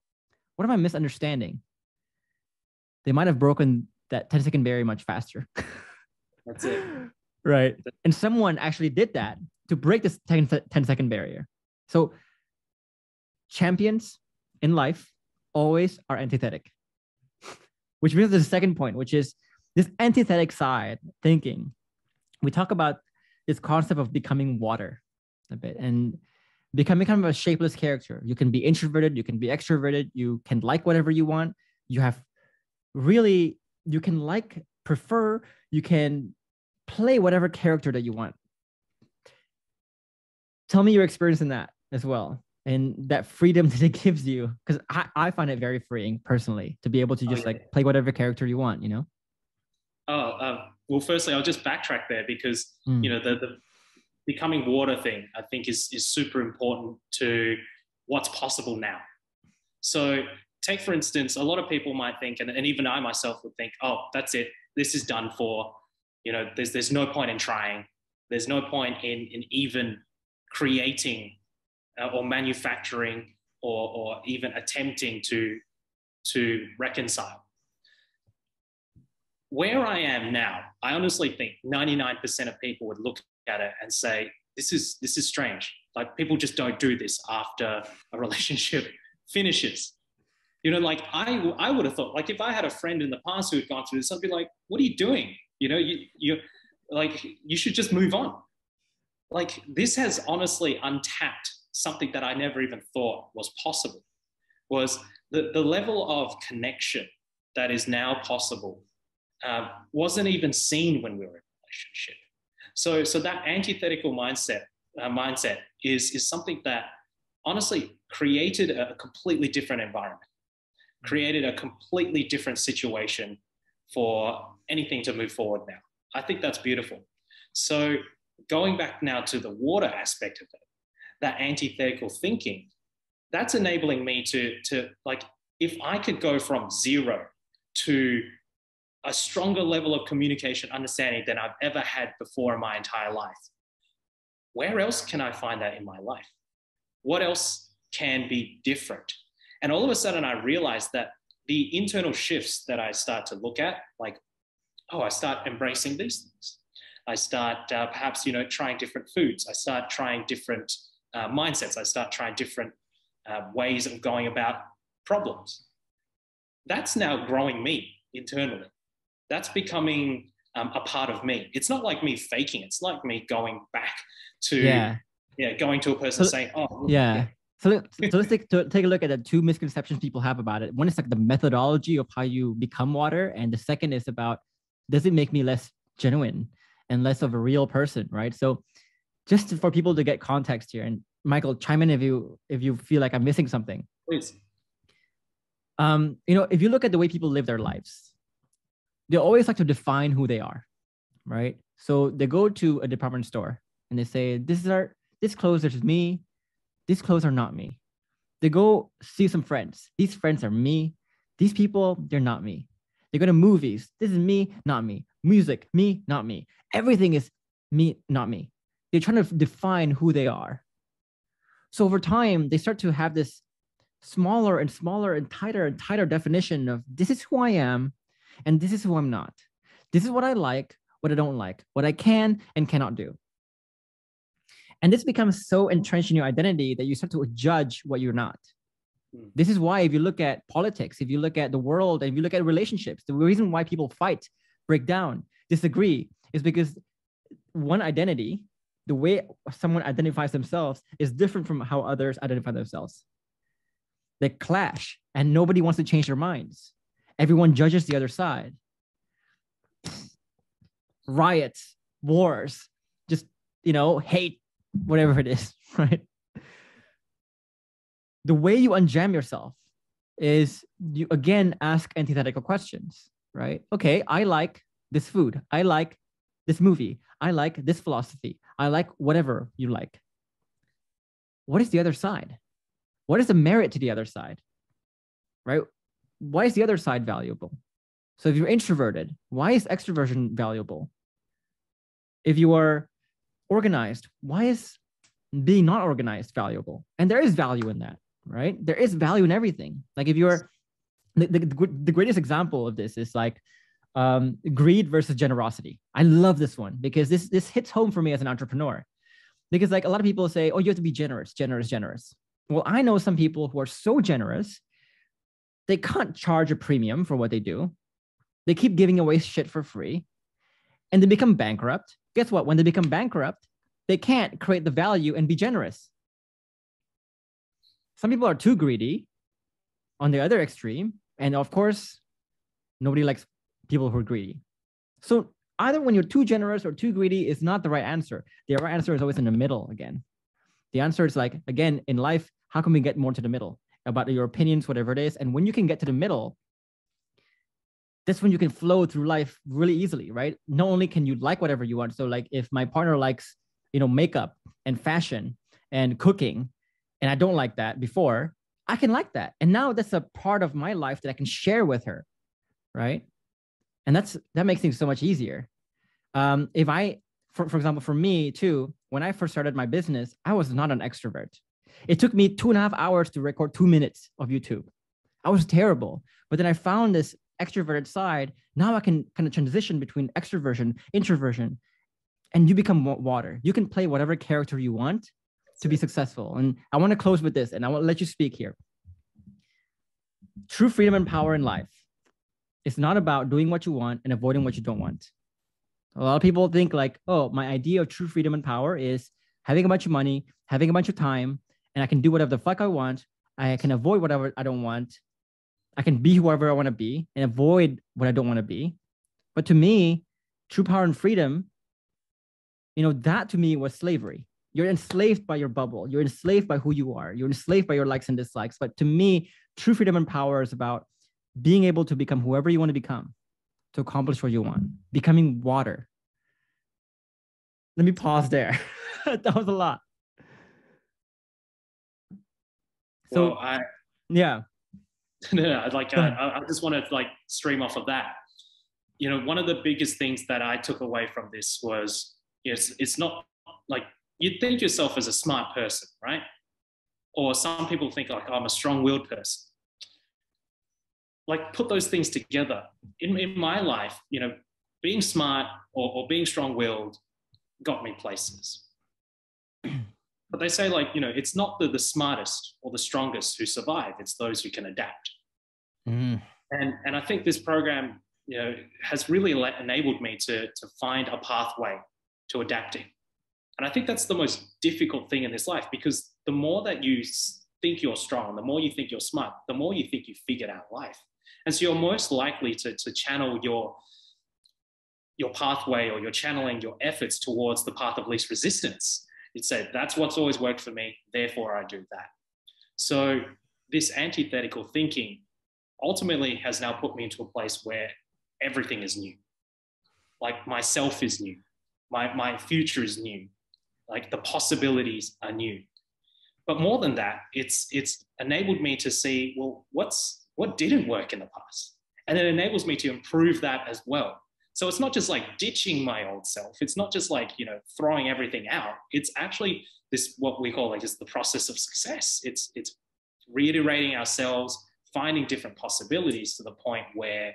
What am I misunderstanding? They might have broken that ten second barrier much faster. That's it. Right. And someone actually did that to break this ten second barrier. So champions in life always are antithetic, which brings us to the second point, which is this antithetic side thinking. We talk about this concept of becoming water a bit and becoming kind of a shapeless character. You can be introverted, you can be extroverted, you can like whatever you want. You have really, you can like, prefer, you can play whatever character that you want. Tell me your experience in that as well, and that freedom that it gives you, because I, I find it very freeing personally to be able to just oh, yeah. like play whatever character you want, you know? Oh, uh, well, firstly, I'll just backtrack there because, mm. you know, the, the becoming water thing, I think is, is super important to what's possible now. So take, for instance, a lot of people might think, and, and even I myself would think, oh, that's it, this is done for, you know, there's, there's no point in trying. There's no point in, in even creating uh, or manufacturing or, or even attempting to, to reconcile. Where I am now, I honestly think ninety-nine percent of people would look at it and say, this is, this is strange. Like, people just don't do this after a relationship finishes. You know, like I, I would have thought, like if I had a friend in the past who had gone through this, I'd be like, what are you doing? You know, you, you like, you should just move on. Like, this has honestly untapped something that I never even thought was possible, was the, the level of connection that is now possible uh, wasn't even seen when we were in a relationship. So, so that antithetical mindset, uh, mindset is, is something that honestly created a, a completely different environment, created a completely different situation for anything to move forward now. I think that's beautiful. So going back now to the water aspect of it, that antithetical thinking, that's enabling me to, to like, if I could go from zero to a stronger level of communication, understanding than I've ever had before in my entire life, where else can I find that in my life? What else can be different? And all of a sudden I realized that the internal shifts that I start to look at, like, oh, I start embracing these things. I start uh, perhaps, you know, trying different foods. I start trying different uh, mindsets. I start trying different uh, ways of going about problems. That's now growing me internally. That's becoming um, a part of me. It's not like me faking. It's like me going back to, yeah, yeah going to a person so, saying, oh, yeah. yeah. So, so let's take, to take a look at the two misconceptions people have about it. One is like the methodology of how you become water. And the second is about, does it make me less genuine and less of a real person, right? So just for people to get context here, and Michael, chime in if you, if you feel like I'm missing something. Please. Um, you know, if you look at the way people live their lives, they always like to define who they are, right? So they go to a department store and they say, this is our, this clothes is me. These clothes are not me. They go see some friends. These friends are me. These people, they're not me. They go to movies. This is me, not me. Music, me, not me. Everything is me, not me. They're trying to define who they are. So over time, they start to have this smaller and smaller and tighter and tighter definition of this is who I am and this is who I'm not. This is what I like, what I don't like, what I can and cannot do. And this becomes so entrenched in your identity that you start to judge what you're not. This is why if you look at politics, if you look at the world, if you look at relationships, the reason why people fight, break down, disagree is because one identity, the way someone identifies themselves is different from how others identify themselves. They clash and nobody wants to change their minds. Everyone judges the other side. Riots, wars, just, you know, hate, whatever it is, right? The way you unjam yourself is you, again, ask antithetical questions, right? Okay, I like this food. I like this movie. I like this philosophy. I like whatever you like. What is the other side? What is the merit to the other side, right? Why is the other side valuable? So if you're introverted, why is extroversion valuable? If you are organized, why is being not organized valuable? And there is value in that, right? There is value in everything. Like if you're, the, the, the greatest example of this is like um, greed versus generosity. I love this one because this, this hits home for me as an entrepreneur. Because like a lot of people say, oh, you have to be generous, generous, generous. Well, I know some people who are so generous, they can't charge a premium for what they do. They keep giving away shit for free and they become bankrupt. Guess what? When they become bankrupt, they can't create the value and be generous. Some people are too greedy on the other extreme. And of course, nobody likes people who are greedy. So either when you're too generous or too greedy is not the right answer. The right answer is always in the middle again. The answer is like, again, in life, how can we get more to the middle about your opinions, whatever it is? And when you can get to the middle, that's when you can flow through life really easily, right? Not only can you like whatever you want. So like if my partner likes, you know, makeup and fashion and cooking, and I don't like that before, I can like that. And now that's a part of my life that I can share with her, right? And that's, that makes things so much easier. Um, if I, for, for example, for me too, when I first started my business, I was not an extrovert. It took me two and a half hours to record two minutes of YouTube. I was terrible, but then I found this extroverted side. Now I can kind of transition between extroversion, introversion, and you become water. You can play whatever character you want to be successful. And I want to close with this, and I want to let you speak here. True freedom and power in life. It's not about doing what you want and avoiding what you don't want. A lot of people think like, oh, my idea of true freedom and power is having a bunch of money, having a bunch of time, and I can do whatever the fuck I want. I can avoid whatever I don't want. I can be whoever I want to be and avoid what I don't want to be. But to me, true power and freedom, you know, that to me was slavery. You're enslaved by your bubble. You're enslaved by who you are. You're enslaved by your likes and dislikes. But to me, true freedom and power is about being able to become whoever you want to become, to accomplish what you want, becoming water. Let me pause there. That was a lot. So well, I, yeah. No, no, like I, I just want to like stream off of that. You know, one of the biggest things that I took away from this was, yes, it's not like you'd think yourself as a smart person, right? Or some people think like, oh, I'm a strong-willed person. Like put those things together. In, in my life, you know, being smart or, or being strong-willed got me places. But they say like, you know, it's not the, the smartest or the strongest who survive, it's those who can adapt. Mm. And, and I think this program, you know, has really enabled me to, to find a pathway to adapting. And I think that's the most difficult thing in this life, because the more that you think you're strong, the more you think you're smart, the more you think you figured out life. And so you're most likely to, to channel your, your pathway, or you're channeling your efforts towards the path of least resistance. It said, that's what's always worked for me, therefore I do that. So this antithetical thinking ultimately has now put me into a place where everything is new. Like myself is new. My, my future is new. Like the possibilities are new. But more than that, it's, it's enabled me to see, well, what's, what didn't work in the past? And it enables me to improve that as well. So it's not just like ditching my old self. It's not just like, you know, throwing everything out. It's actually this, what we call like just the process of success. It's, it's reiterating ourselves, finding different possibilities to the point where,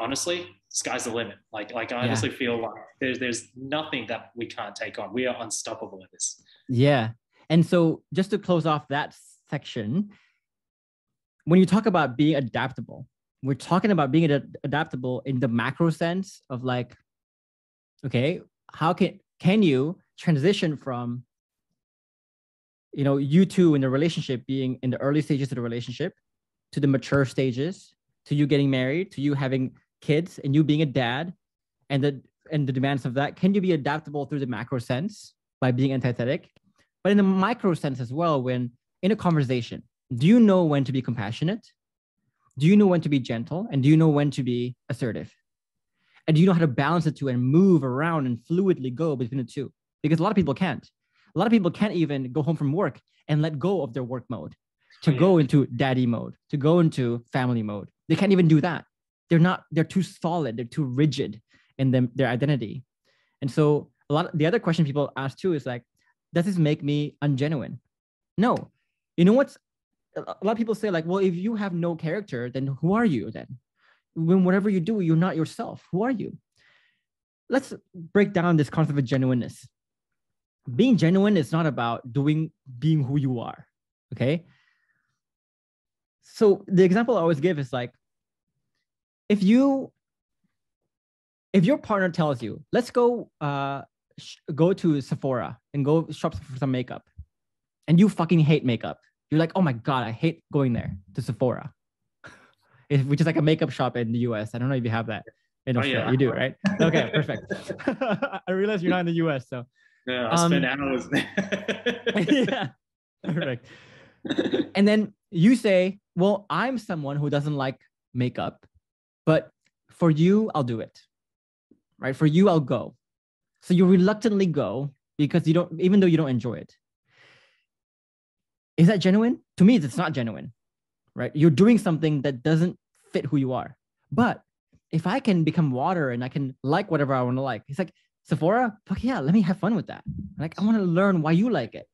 honestly, sky's the limit. Like, like I honestly yeah. feel like there's, there's nothing that we can't take on. We are unstoppable in this. Yeah. And so just to close off that section, when you talk about being adaptable, we're talking about being ad adaptable in the macro sense of like, okay, how can, can you transition from, you know, you two in the relationship being in the early stages of the relationship to the mature stages, to you getting married, to you having kids and you being a dad and the, and the demands of that. Can you be adaptable through the macro sense by being antithetic? But in the micro sense as well, when in a conversation, do you know when to be compassionate? Do you know when to be gentle? And do you know when to be assertive? And you know how to balance the two and move around and fluidly go between the two, because a lot of people can't. A lot of people can't even go home from work and let go of their work mode to oh, yeah. go into daddy mode, to go into family mode. They can't even do that. They're not, they're too solid. They're too rigid in them, their identity. And so a lot of the other question people ask too is like, does this make me ungenuine? No. You know what's, a lot of people say like, well, if you have no character, then who are you then? When whatever you do, you're not yourself. Who are you? Let's break down this concept of genuineness. Being genuine is not about doing, being who you are, okay? So the example I always give is like, if you, if your partner tells you, let's go, uh, sh- go to Sephora and go shop for some makeup, and you fucking hate makeup. You're like, oh my God, I hate going there to Sephora, it, which is like a makeup shop in the U S. I don't know if you have that in Australia. Oh, yeah. You do, right? Okay, perfect. I realize you're not in the U S, so. Yeah, I spend um, hours there. Yeah, perfect. And then you say, well, I'm someone who doesn't like makeup, but for you, I'll do it, right? For you, I'll go. So you reluctantly go because you don't, even though you don't enjoy it. Is that genuine? To me, it's not genuine, right? You're doing something that doesn't fit who you are. But if I can become water and I can like whatever I want to like, it's like, Sephora, fuck yeah, let me have fun with that. Like, I want to learn why you like it.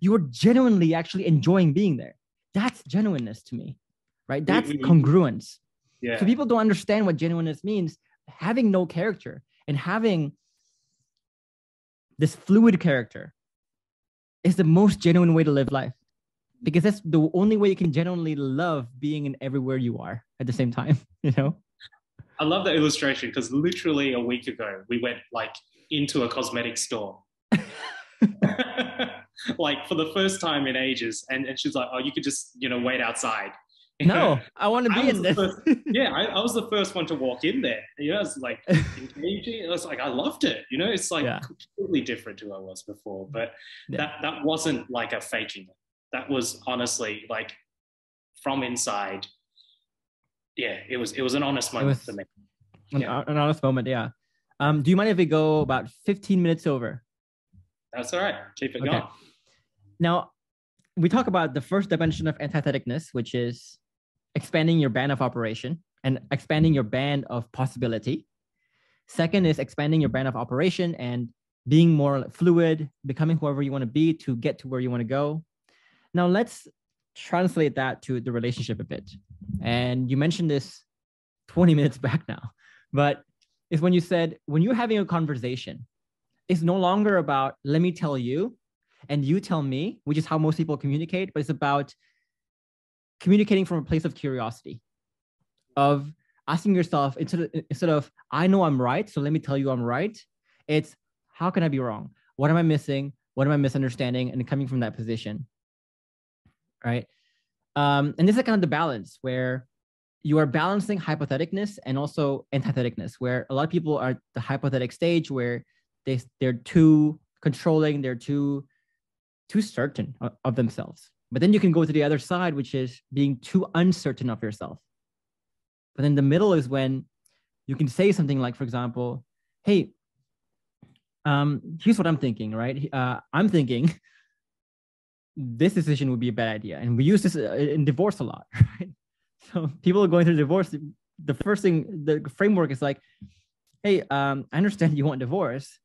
You are genuinely actually enjoying being there. That's genuineness to me, right? That's congruence. Yeah. So people don't understand what genuineness means. Having no character and having this fluid character is the most genuine way to live life, because that's the only way you can genuinely love being in everywhere you are at the same time, you know? I love that illustration, because literally a week ago, we went like into a cosmetic store, like for the first time in ages. And, and she's like, oh, you could just, you know, wait outside. You no, know? I want to be in this. First, yeah, I, I was the first one to walk in there. You know, it's like engaging. I was like, I loved it. You know, it's like yeah. completely different to what I was before. But yeah. that, that wasn't like a faking it. That was honestly like from inside. Yeah, it was it was an honest moment for me. An, yeah. an honest moment, yeah. Um, do you mind if we go about fifteen minutes over? That's all right. Keep it okay. going. Now, we talk about the first dimension of antitheticness, which is expanding your band of operation and expanding your band of possibility. Second is expanding your band of operation and being more fluid, becoming whoever you want to be to get to where you want to go. Now, let's translate that to the relationship a bit. And you mentioned this twenty minutes back now, but it's when you said, when you're having a conversation, it's no longer about, let me tell you, and you tell me, which is how most people communicate, but it's about communicating from a place of curiosity, of asking yourself, instead of, instead of I know I'm right, so let me tell you I'm right. It's, how can I be wrong? What am I missing? What am I misunderstanding? And coming from that position. Right. Um, and this is kind of the balance where you are balancing hypotheticness and also antitheticness, where a lot of people are at the hypothetic stage where they, they're too controlling, they're too, too certain of, of themselves. But then you can go to the other side, which is being too uncertain of yourself. But then the middle is when you can say something like, for example, hey, um, here's what I'm thinking, right? Uh, I'm thinking... this decision would be a bad idea. And we use this in divorce a lot, right? So people are going through divorce. The first thing, the framework is like, hey, um, I understand you want divorce,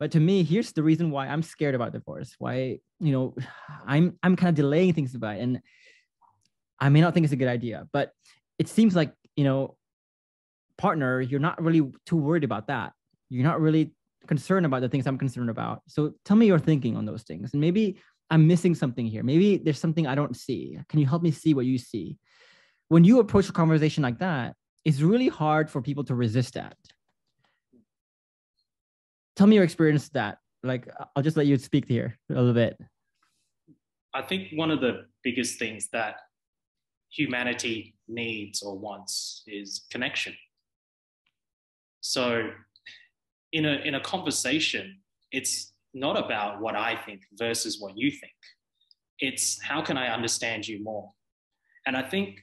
but to me, here's the reason why I'm scared about divorce. Why, you know, I'm, I'm kind of delaying things about it. And I may not think it's a good idea, but it seems like, you know, partner, you're not really too worried about that. You're not really concerned about the things I'm concerned about. So tell me your thinking on those things. And maybe I'm missing something here. Maybe there's something I don't see. Can you help me see what you see? When you approach a conversation like that, it's really hard for people to resist that. Tell me your experience with that. Like, I'll just let you speak here a little bit. I think one of the biggest things that humanity needs or wants is connection. So in a, in a conversation, it's not about what I think versus what you think. It's how can I understand you more? And I think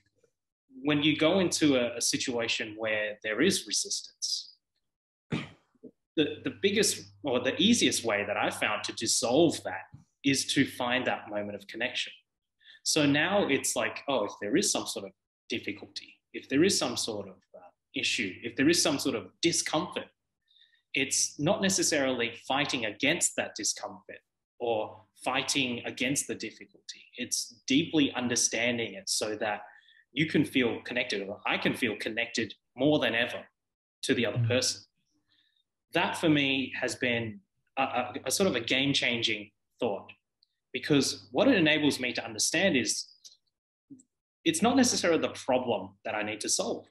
when you go into a, a situation where there is resistance, the, the biggest or the easiest way that I found to dissolve that is to find that moment of connection. So now it's like, oh, if there is some sort of difficulty, if there is some sort of uh, issue, if there is some sort of discomfort, it's not necessarily fighting against that discomfort or fighting against the difficulty. It's deeply understanding it so that you can feel connected, or I can feel connected more than ever to the other person. That for me has been a, a, a sort of a game-changing thought, because what it enables me to understand is it's not necessarily the problem that I need to solve.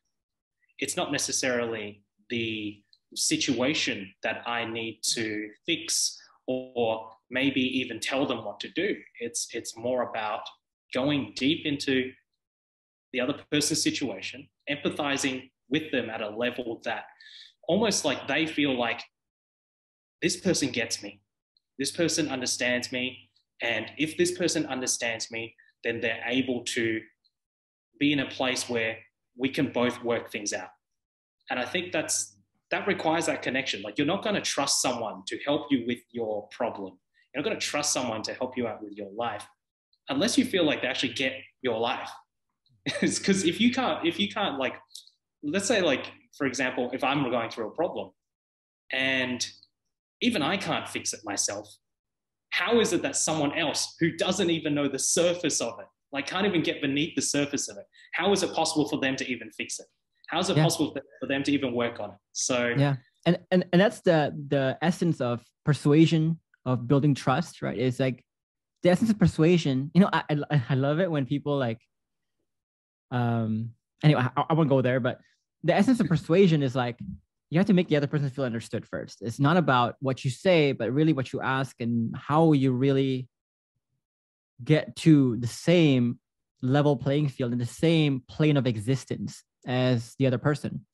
It's not necessarily the situation that I need to fix or maybe even tell them what to do. It's, it's more about going deep into the other person's situation, empathizing with them at a level that almost like they feel like, this person gets me, this person understands me, and if this person understands me, then they're able to be in a place where we can both work things out. And I think that's, that requires that connection. Like, you're not going to trust someone to help you with your problem. You're not going to trust someone to help you out with your life unless you feel like they actually get your life. Because if you can't, if you can't, like, let's say, like, for example, if I'm going through a problem and even I can't fix it myself, how is it that someone else who doesn't even know the surface of it, like can't even get beneath the surface of it, how is it possible for them to even fix it? How is it yeah. possible for them to even work on it? So yeah, and and and that's the the essence of persuasion, of building trust, right? It's like the essence of persuasion. You know, I I, I love it when people like. Um. Anyway, I, I won't go there, but the essence of persuasion is like you have to make the other person feel understood first. It's not about what you say, but really what you ask and how you really get to the same level playing field and the same plane of existence as the other person.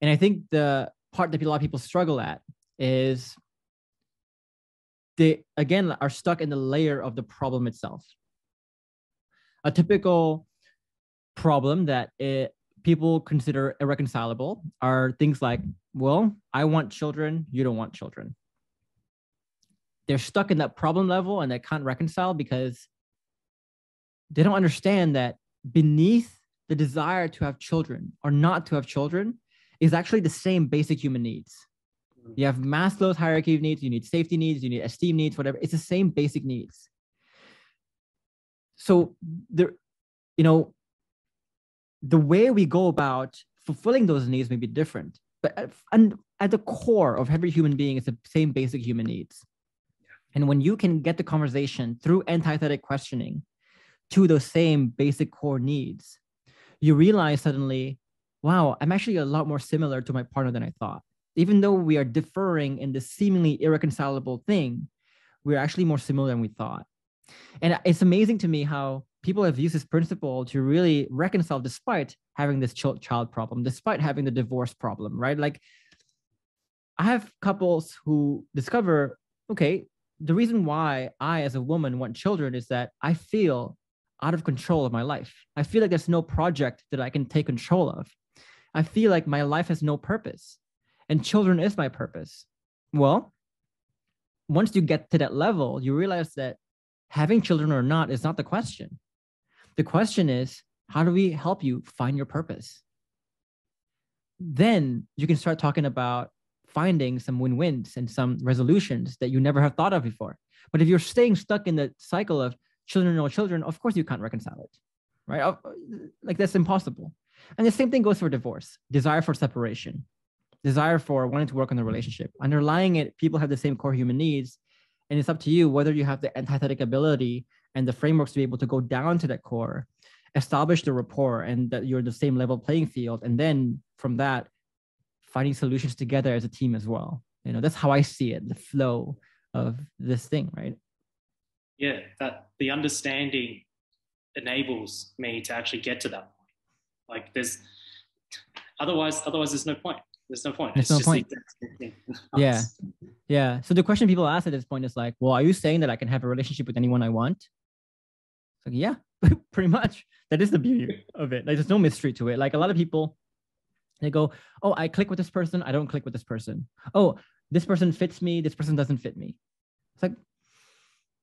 And I think the part that a lot of people struggle at is they, again, are stuck in the layer of the problem itself. A typical problem that it, people consider irreconcilable are things like, well, I want children, you don't want children. They're stuck in that problem level and they can't reconcile because they don't understand that beneath the desire to have children or not to have children is actually the same basic human needs. You have Maslow's hierarchy of needs, you need safety needs, you need esteem needs, whatever. It's the same basic needs. So there, you know, the way we go about fulfilling those needs may be different, but at, and at the core of every human being is the same basic human needs. And when you can get the conversation through antithetic questioning to those same basic core needs, you realize suddenly, wow, I'm actually a lot more similar to my partner than I thought. Even though we are differing in this seemingly irreconcilable thing, we're actually more similar than we thought. And it's amazing to me how people have used this principle to really reconcile despite having this ch child problem, despite having the divorce problem, right? Like, I have couples who discover, okay, the reason why I, as a woman, want children is that I feel out of control of my life. I feel like there's no project that I can take control of. I feel like my life has no purpose, and children is my purpose. Well, once you get to that level, you realize that having children or not is not the question. The question is, how do we help you find your purpose? Then you can start talking about finding some win-wins and some resolutions that you never have thought of before. But if you're staying stuck in the cycle of children or no children, of course you can't reconcile it, right? Like, that's impossible. And the same thing goes for divorce, desire for separation, desire for wanting to work on the relationship. Underlying it, people have the same core human needs, and it's up to you whether you have the empathetic ability and the frameworks to be able to go down to that core, establish the rapport and that you're the same level playing field. And then from that, finding solutions together as a team as well. You know, that's how I see it, the flow of this thing, right? Yeah, that the understanding enables me to actually get to that point. Like, there's, otherwise, otherwise there's no point. There's no point. There's no point. Yeah. Yeah. So the question people ask at this point is like, well, are you saying that I can have a relationship with anyone I want? It's like, yeah, pretty much. That is the beauty of it. Like, there's no mystery to it. Like, a lot of people, they go, oh, I click with this person, I don't click with this person. Oh, this person fits me, this person doesn't fit me. It's like,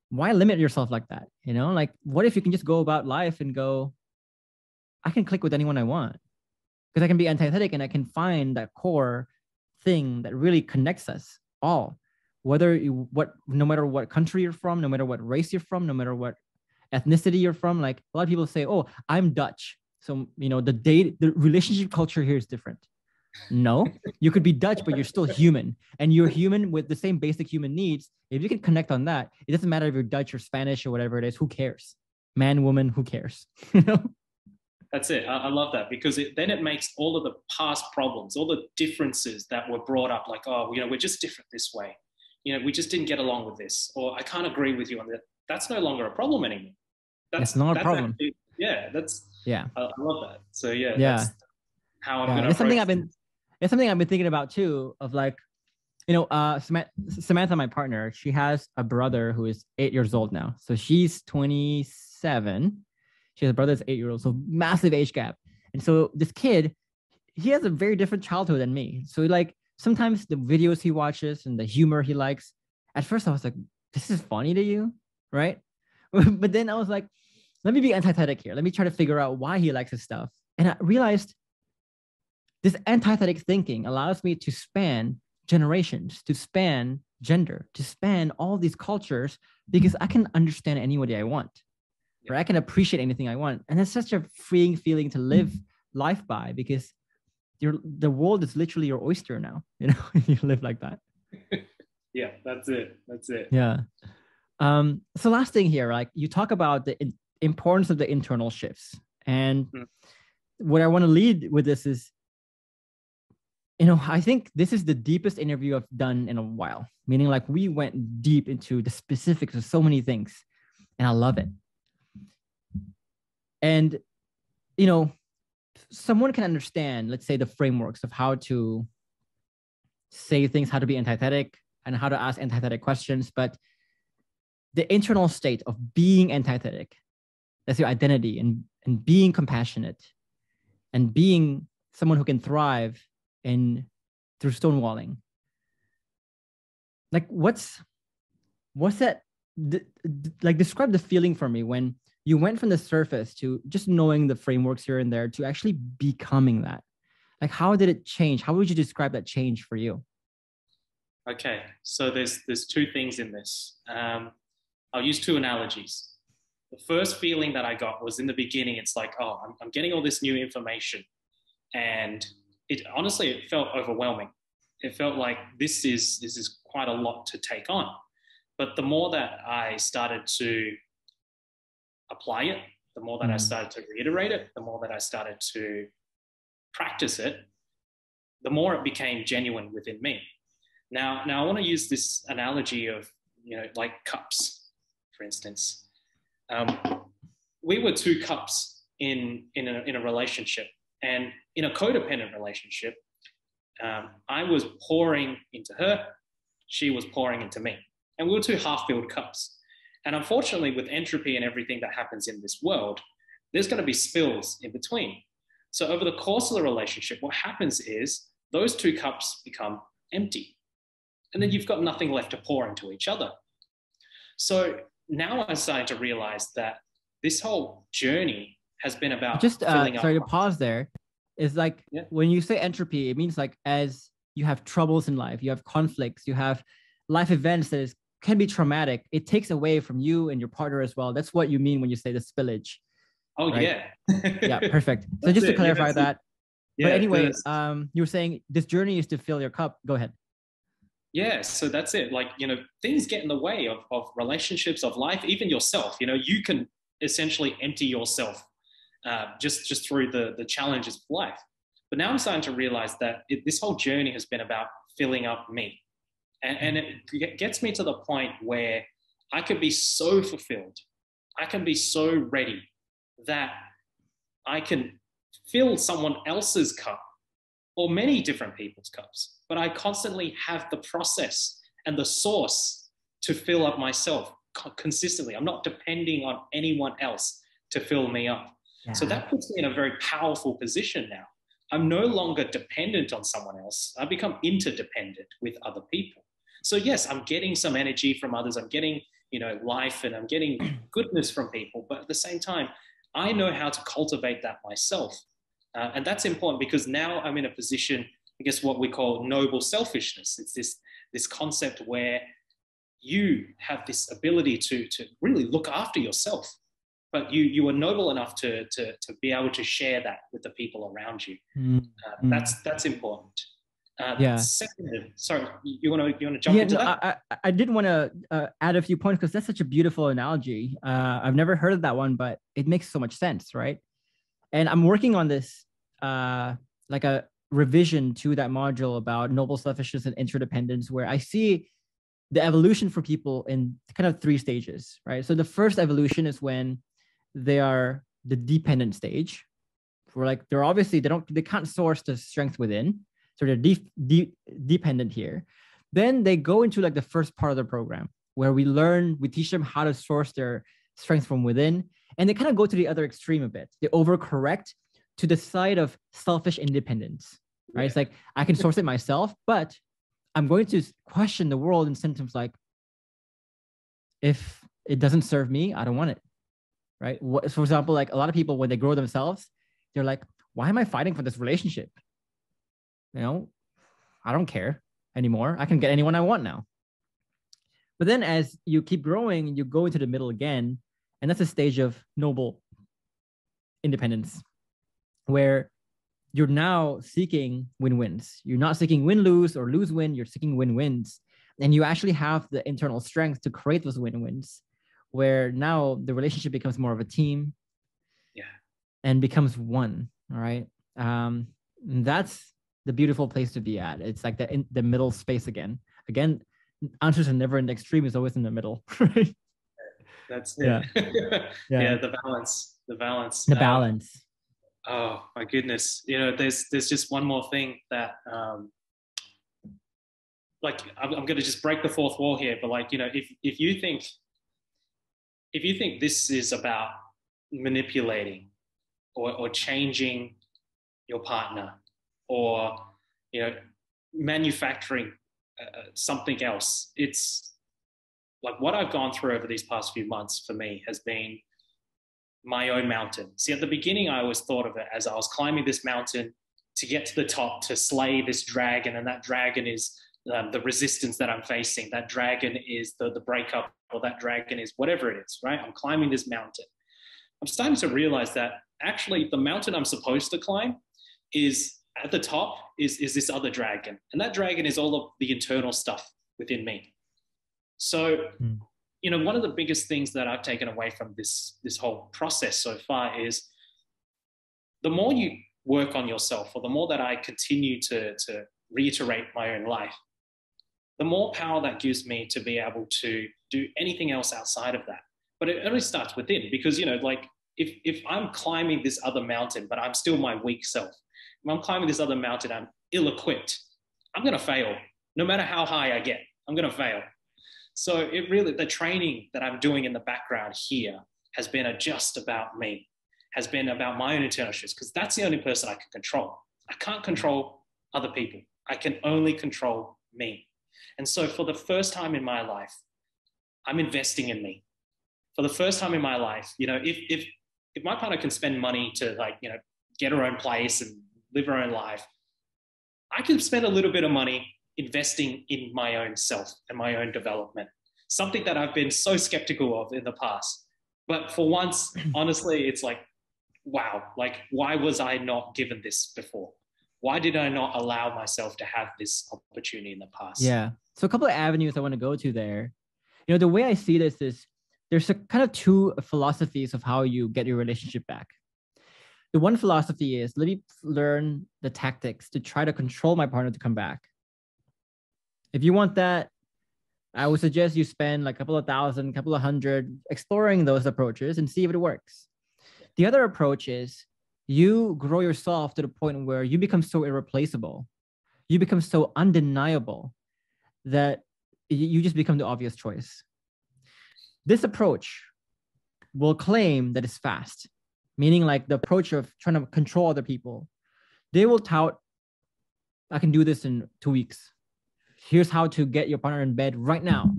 why limit yourself like that? You know, like, what if you can just go about life and go, I can click with anyone I want because I can be antithetic and I can find that core thing that really connects us all, whether you, what, no matter what country you're from, no matter what race you're from, no matter what ethnicity you're from. Like, a lot of people say, oh, I'm Dutch. So, you know, the date, the relationship culture here is different. No, you could be Dutch, but you're still human, and you're human with the same basic human needs. If you can connect on that, it doesn't matter if you're Dutch or Spanish or whatever it is, who cares? Man, woman, who cares? You know? That's it. I, I love that, because it, then it makes all of the past problems, all the differences that were brought up, like, oh, you know, we're just different this way. You know, we just didn't get along with this, or I can't agree with you on that. That's no longer a problem anymore. That's, that's not that's a problem. Actually, yeah. That's, yeah. I, I love that. So yeah. Yeah. That's how I'm yeah. going to approach it. It's something I've been thinking about too, of like, you know, uh, Samantha, my partner, she has a brother who is eight years old now. So she's twenty-seven. She has a brother that's eight years old. So massive age gap. And so this kid, he has a very different childhood than me. So like sometimes the videos he watches and the humor he likes, at first I was like, this is funny to you, right? But then I was like, let me be antithetic here. Let me try to figure out why he likes this stuff. And I realized this antithetic thinking allows me to span generations, to span gender, to span all these cultures, because I can understand anybody I want, or I can appreciate anything I want. And it's such a freeing feeling to live life by, because you're, the world is literally your oyster now, you know, you live like that. Yeah, that's it. That's it. Yeah. Um, so last thing here, like you talk about the importance of the internal shifts. And mm. what I want to lead with this is, you know, I think this is the deepest interview I've done in a while, meaning like we went deep into the specifics of so many things, and I love it. And, you know, someone can understand, let's say, the frameworks of how to say things, how to be antithetic, and how to ask antithetic questions. But the internal state of being antithetic, that's your identity, and, and being compassionate, and being someone who can thrive and through stonewalling, like what's what's that d d like describe the feeling for me when you went from the surface to just knowing the frameworks here and there to actually becoming that. Like, how did it change? How would you describe that change for you? Okay, so there's there's two things in this. um I'll use two analogies. The first feeling that I got was, in the beginning, it's like, oh, i'm, I'm getting all this new information, and It, honestly, it felt overwhelming. It felt like this is, this is quite a lot to take on. But the more that I started to apply it, the more that mm-hmm. I started to reiterate it, the more that I started to practice it, the more it became genuine within me. Now, now I want to use this analogy of, you know, like cups, for instance. Um, we were two cups in, in, a, in a relationship. And in a codependent relationship, um, I was pouring into her, she was pouring into me. And we were two half-filled cups. And unfortunately, with entropy and everything that happens in this world, there's going to be spills in between. So over the course of the relationship, what happens is those two cups become empty. And then you've got nothing left to pour into each other. So now I'm starting to realize that this whole journey has been about just uh, sorry up. to pause there. Is like yeah. when you say entropy, it means like as you have troubles in life, you have conflicts, you have life events that is, can be traumatic. It takes away from you and your partner as well. That's what you mean when you say the spillage. Oh right? yeah, yeah, perfect. So just it. to clarify yeah, that. Yeah, but anyway, um, you were saying this journey is to fill your cup. Go ahead. Yeah, so that's it. Like, you know, things get in the way of of relationships, of life, even yourself. You know, you can essentially empty yourself. Uh, just, just through the, the challenges of life. But now I'm starting to realize that it, this whole journey has been about filling up me. And, and it gets me to the point where I could be so fulfilled, I can be so ready that I can fill someone else's cup, or many different people's cups. But I constantly have the process and the source to fill up myself consistently. I'm not depending on anyone else to fill me up. Yeah. So that puts me in a very powerful position now I'm no longer dependent on someone else. I become interdependent with other people. So yes, I'm getting some energy from others. I'm getting, you know, life, and I'm getting goodness from people. But at the same time, I know how to cultivate that myself. Uh, and that's important, because now I'm in a position, I guess, what we call noble selfishness. It's this, this concept where you have this ability to, to really look after yourself, but you, you are noble enough to, to, to be able to share that with the people around you. Mm. Uh, that's, that's important. Uh, yeah. Second, sorry, you want to you want to jump yeah, into no, that? I, I did want to uh, add a few points, because that's such a beautiful analogy. Uh, I've never heard of that one, but it makes so much sense, right? And I'm working on this, uh, like a revision to that module about noble selfishness and interdependence, where I see the evolution for people in kind of three stages, right? So the first evolution is when they are the dependent stage, where like they're obviously they don't they can't source the strength within. So they're de de dependent here. Then they go into like the first part of the program where we learn, we teach them how to source their strength from within. And they kind of go to the other extreme a bit. They overcorrect to the side of selfish independence, right? Yeah. It's like, I can source it myself, but I'm going to question the world in symptoms like, if it doesn't serve me, I don't want it, right? What, for example, like a lot of people, when they grow themselves, they're like, why am I fighting for this relationship? You know, I don't care anymore. I can get anyone I want now. But then as you keep growing, you go into the middle again. And that's a stage of noble independence, where you're now seeking win-wins. You're not seeking win-lose or lose-win. You're seeking win-wins. And you actually have the internal strength to create those win-wins, where now the relationship becomes more of a team, yeah, and becomes one, all right? Um, that's the beautiful place to be at. It's like the, in the middle space again. Again, answers are never in the extreme, it's always in the middle, right? That's yeah. yeah. yeah, the balance, the balance, the um, balance. Oh my goodness. You know, there's, there's just one more thing that, um, like, I'm, I'm going to just break the fourth wall here, but like, you know, if, if you think, if you think this is about manipulating or, or changing your partner, or, you know, manufacturing uh, something else, it's, like what I've gone through over these past few months for me has been my own mountain. See, at the beginning, I always thought of it as I was climbing this mountain to get to the top, to slay this dragon. And that dragon is um, the resistance that I'm facing. That dragon is the, the breakup, or that dragon is whatever it is, right? I'm climbing this mountain. I'm starting to realize that actually the mountain I'm supposed to climb is at the top is, is this other dragon. And that dragon is all of the internal stuff within me. So, you know, one of the biggest things that I've taken away from this, this whole process so far is the more you work on yourself, or the more that I continue to, to reiterate my own life, the more power that gives me to be able to do anything else outside of that. But it only starts within, because, you know, like if, if I'm climbing this other mountain, but I'm still my weak self, if I'm climbing this other mountain, I'm ill-equipped, I'm going to fail. No matter how high I get, I'm going to fail. So it really, the training that I'm doing in the background here has been a just about me, has been about my own internal issues, because that's the only person I can control. I can't control other people. I can only control me. And so for the first time in my life, I'm investing in me. For the first time in my life, you know, if, if, if my partner can spend money to like, you know, get her own place and live her own life, I can spend a little bit of money investing in my own self and my own development, something that I've been so skeptical of in the past. But for once, honestly, it's like, wow, like, why was I not given this before? Why did I not allow myself to have this opportunity in the past? Yeah. So a couple of avenues I want to go to there. You know, the way I see this is there's a kind of two philosophies of how you get your relationship back. The one philosophy is, let me learn the tactics to try to control my partner to come back. If you want that, I would suggest you spend like a couple of thousand, couple of hundred exploring those approaches and see if it works. The other approach is you grow yourself to the point where you become so irreplaceable. You become so undeniable that you just become the obvious choice. This approach will claim that it's fast, meaning like the approach of trying to control other people, They will tout, I can do this in two weeks. Here's how to get your partner in bed right now.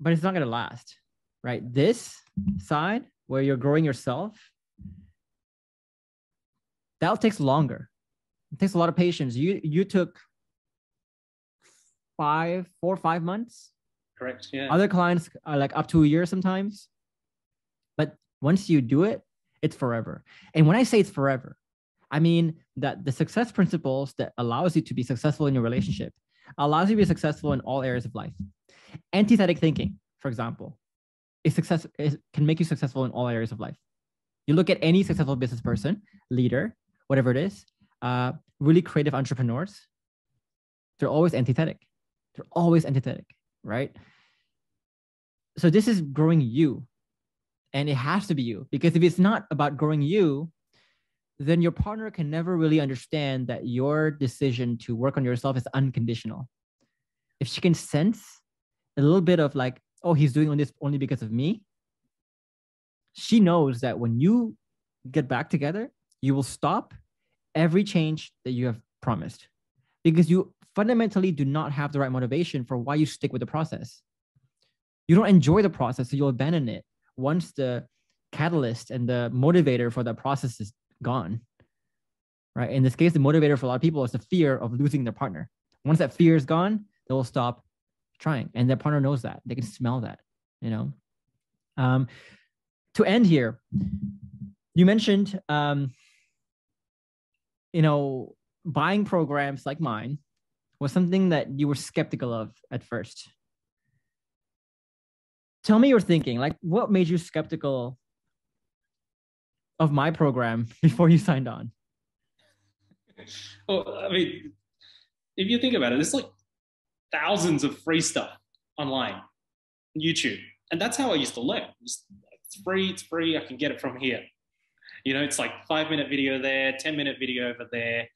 But it's not going to last, right? This side where you're growing yourself, that takes longer. It takes a lot of patience. You you took five, four, five months. Correct. Yeah. Other clients are like up to a year sometimes. But once you do it, it's forever. And when I say it's forever, I mean that the success principles that allows you to be successful in your relationship allows you to be successful in all areas of life. Antithetic thinking, for example, is success is, can make you successful in all areas of life. You look at any successful business person, leader, whatever it is, uh, really creative entrepreneurs, they're always antithetic. They're always antithetic, right? So this is growing you, and it has to be you, because if it's not about growing you, then your partner can never really understand that your decision to work on yourself is unconditional. If she can sense a little bit of like, oh, he's doing this only because of me, she knows that when you get back together, you will stop every change that you have promised, because you fundamentally do not have the right motivation for why you stick with the process. You don't enjoy the process, so you'll abandon it once the catalyst and the motivator for that process is gone, right? In this case, the motivator for a lot of people is the fear of losing their partner. Once that fear is gone, they will stop trying, and their partner knows that. They can smell that, you know? Um, to end here, you mentioned, um, you know, buying programs like mine was something that you were skeptical of at first. Tell me your thinking, like what made you skeptical of my program before you signed on? Well, I mean, if you think about it, it's like thousands of free stuff online, YouTube. And that's how I used to learn. It's free, it's free, I can get it from here. You know, it's like five minute video there, ten minute video over there.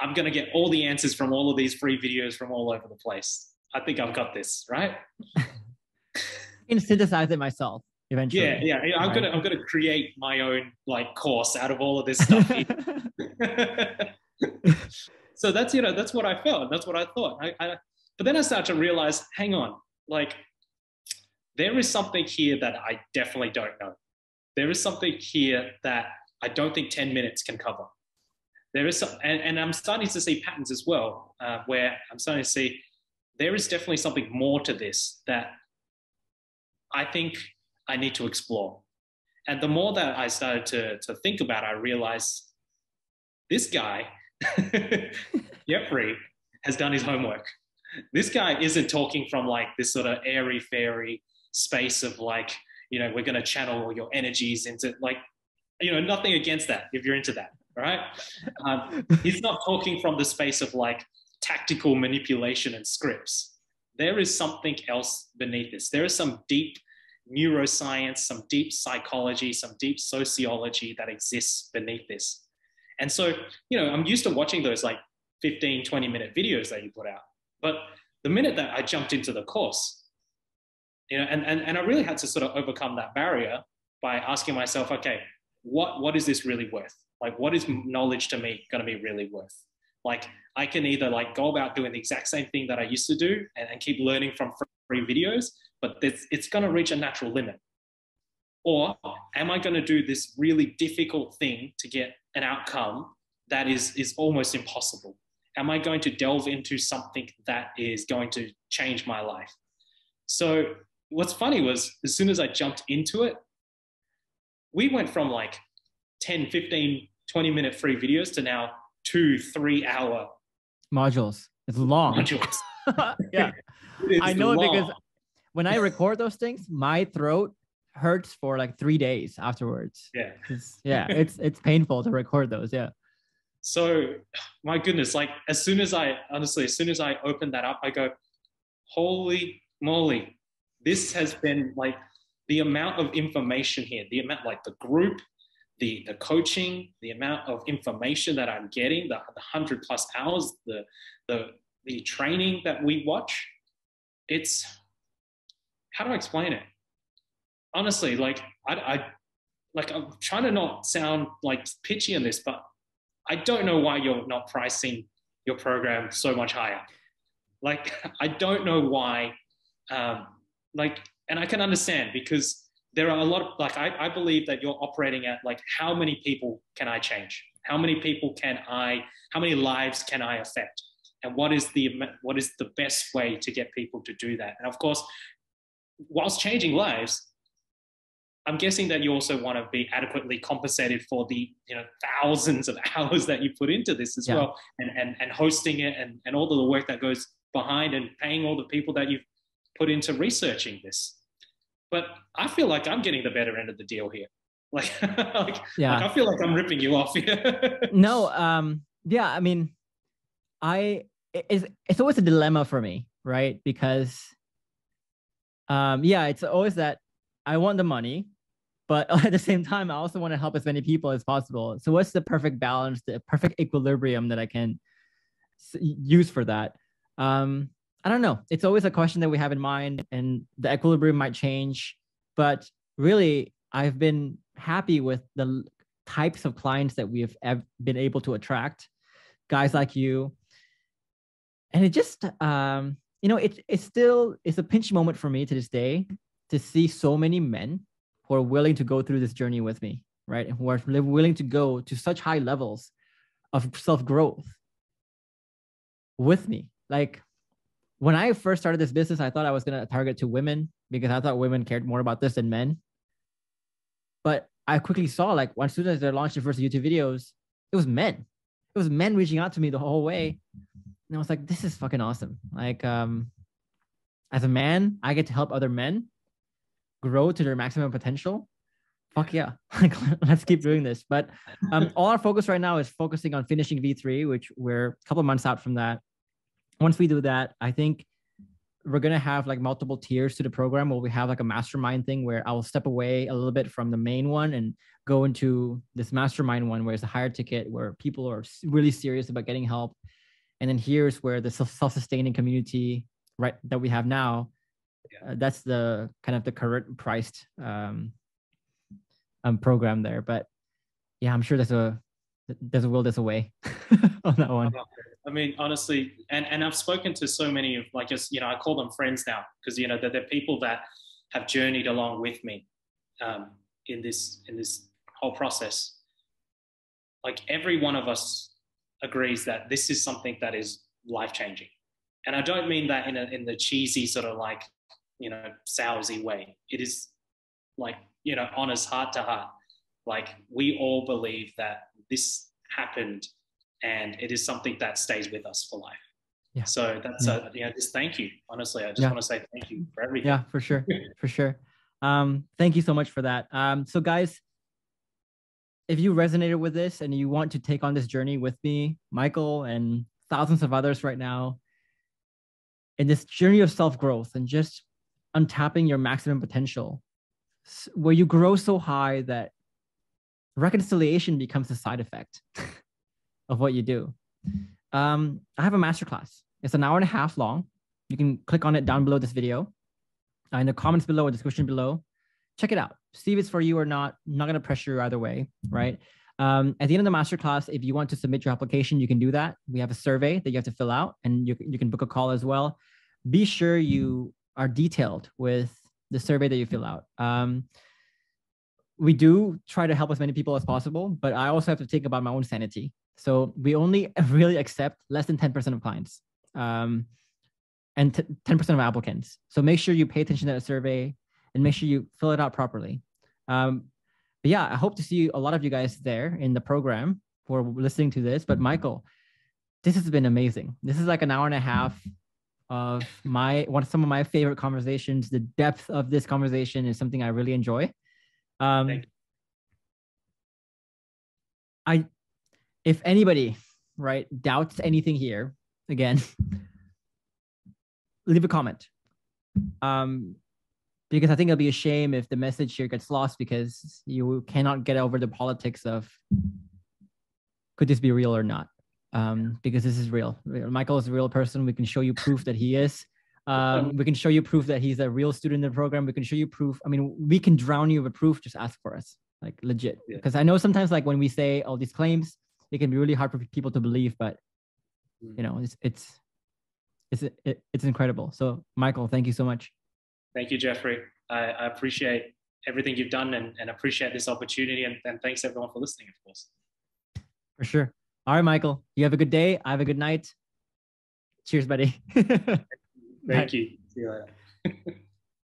I'm gonna get all the answers from all of these free videos from all over the place. I think I've got this, right? I can synthesize it myself eventually. Yeah, yeah, yeah. I'm right. gonna I'm gonna create my own like course out of all of this stuff. So that's, you know, that's what I felt. That's what I thought. I, I, but then I started to realize, hang on, like there is something here that I definitely don't know. There is something here that I don't think ten minutes can cover. There is some, and, and I'm starting to see patterns as well, uh, where I'm starting to see there is definitely something more to this that I think I need to explore. And the more that I started to, to think about it, I realized this guy, Jeffrey, has done his homework. This guy isn't talking from like this sort of airy fairy space of like, you know, we're going to channel all your energies into like, you know, nothing against that if you're into that. Right? Um, he's not talking from the space of like tactical manipulation and scripts. There is something else beneath this. There is some deep neuroscience, some deep psychology, some deep sociology that exists beneath this. And so, you know, I'm used to watching those like fifteen, twenty minute videos that you put out. But the minute that I jumped into the course, you know, and, and, and I really had to sort of overcome that barrier by asking myself, okay, what, what is this really worth? Like, what is knowledge to me going to be really worth? Like, I can either like go about doing the exact same thing that I used to do and, and keep learning from free videos, but it's, it's going to reach a natural limit. Or am I going to do this really difficult thing to get an outcome that is, is almost impossible? Am I going to delve into something that is going to change my life? So what's funny was as soon as I jumped into it, we went from like ten, fifteen, twenty minute free videos to now two, three hour modules. It's long. Modules. Yeah. I know long. It because when I record those things, my throat hurts for like three days afterwards. Yeah. It's, yeah. It's, it's painful to record those. Yeah. So my goodness, like as soon as I, honestly, as soon as I open that up, I go, holy moly, this has been like the amount of information here, the amount, like the group, The, the coaching, the amount of information that I'm getting, the, the hundred plus hours, the, the, the training that we watch, it's, how do I explain it? Honestly, like I, I, like, I'm trying to not sound like pitchy on this, but I don't know why you're not pricing your program so much higher. Like, I don't know why, um, like, and I can understand, because there are a lot of, like, I, I believe that you're operating at, like, how many people can I change? How many people can I, how many lives can I affect? And what is the, what is the best way to get people to do that? And of course, whilst changing lives, I'm guessing that you also want to be adequately compensated for the, you know, thousands of hours that you put into this as yeah. well, and, and, and hosting it and, and all of the work that goes behind and paying all the people that you've put into researching this. But I feel like I'm getting the better end of the deal here. Like, like, yeah. like I feel like I'm ripping you off here. No, um, yeah, I mean, I it's, it's always a dilemma for me, right? Because, um, yeah, it's always that I want the money, but at the same time, I also want to help as many people as possible. So what's the perfect balance, the perfect equilibrium that I can use for that? Um, I don't know. It's always a question that we have in mind, and the equilibrium might change. But really, I've been happy with the types of clients that we have been able to attract, guys like you. And it just, um, you know, it, it's still, it's a pinch moment for me to this day to see so many men who are willing to go through this journey with me, right? And who are willing to go to such high levels of self-growth with me. Like, when I first started this business, I thought I was going to target to women, because I thought women cared more about this than men. But I quickly saw, like, as soon as they launched the first YouTube videos, it was men. It was men reaching out to me the whole way. And I was like, this is fucking awesome. Like, um, as a man, I get to help other men grow to their maximum potential. Fuck yeah. Like, let's keep doing this. But um, all our focus right now is focusing on finishing V three, which we're a couple of months out from that. Once we do that, I think we're going to have like multiple tiers to the program, where we have like a mastermind thing where I will step away a little bit from the main one and go into this mastermind one, where it's a higher ticket, where people are really serious about getting help. And then here's where the self-sustaining community, right, that we have now, uh, that's the kind of the current priced um, um, program there. But yeah, I'm sure there's a, there's a will, there's a way on that one. I mean, honestly, and, and I've spoken to so many of, like, just, you know, I call them friends now, because, you know, they're, they're people that have journeyed along with me um, in this, in this whole process. Like, every one of us agrees that this is something that is life-changing. And I don't mean that in, a, in the cheesy sort of, like, you know, sousy way. It is, like, you know, honest, heart to heart. Like, we all believe that this happened, and it is something that stays with us for life. Yeah. So that's yeah. a, you know, just thank you. Honestly, I just yeah. want to say thank you for everything. Yeah, for sure. For sure. Um, thank you so much for that. Um, so guys, if you resonated with this and you want to take on this journey with me, Michael and thousands of others right now, in this journey of self-growth and just untapping your maximum potential, where you grow so high that reconciliation becomes a side effect of what you do. Um, I have a masterclass. It's an hour and a half long. You can click on it down below this video, uh, in the comments below or description below. Check it out. See if it's for you or not. I'm not going to pressure you either way, right? Um, at the end of the masterclass, if you want to submit your application, you can do that. We have a survey that you have to fill out, and you, you can book a call as well. Be sure you are detailed with the survey that you fill out. Um, we do try to help as many people as possible, but I also have to think about my own sanity. So we only really accept less than ten percent of clients, um, and ten percent of applicants. So make sure you pay attention to that survey and make sure you fill it out properly. Um, but yeah, I hope to see a lot of you guys there in the program who are listening to this. But Michael, this has been amazing. This is like an hour and a half of my, one of some of my favorite conversations. The depth of this conversation is something I really enjoy. Um, I... If anybody, right, doubts anything here, again, leave a comment. Um, because I think it'll be a shame if the message here gets lost, because you cannot get over the politics of, could this be real or not? Um, because this is real. Michael is a real person. We can show you proof that he is. Um, we can show you proof that he's a real student in the program. We can show you proof. I mean, we can drown you with proof. Just ask for us, like legit. Because yeah. I know sometimes like when we say all these claims, it can be really hard for people to believe, but mm. you know, it's, it's, it's, it, it's incredible. So Michael, thank you so much. Thank you, Jeffrey. I, I appreciate everything you've done and, and appreciate this opportunity. And, and thanks everyone for listening, of course. For sure. All right, Michael, you have a good day. I have a good night. Cheers, buddy. Thank you. Thank you. See you later.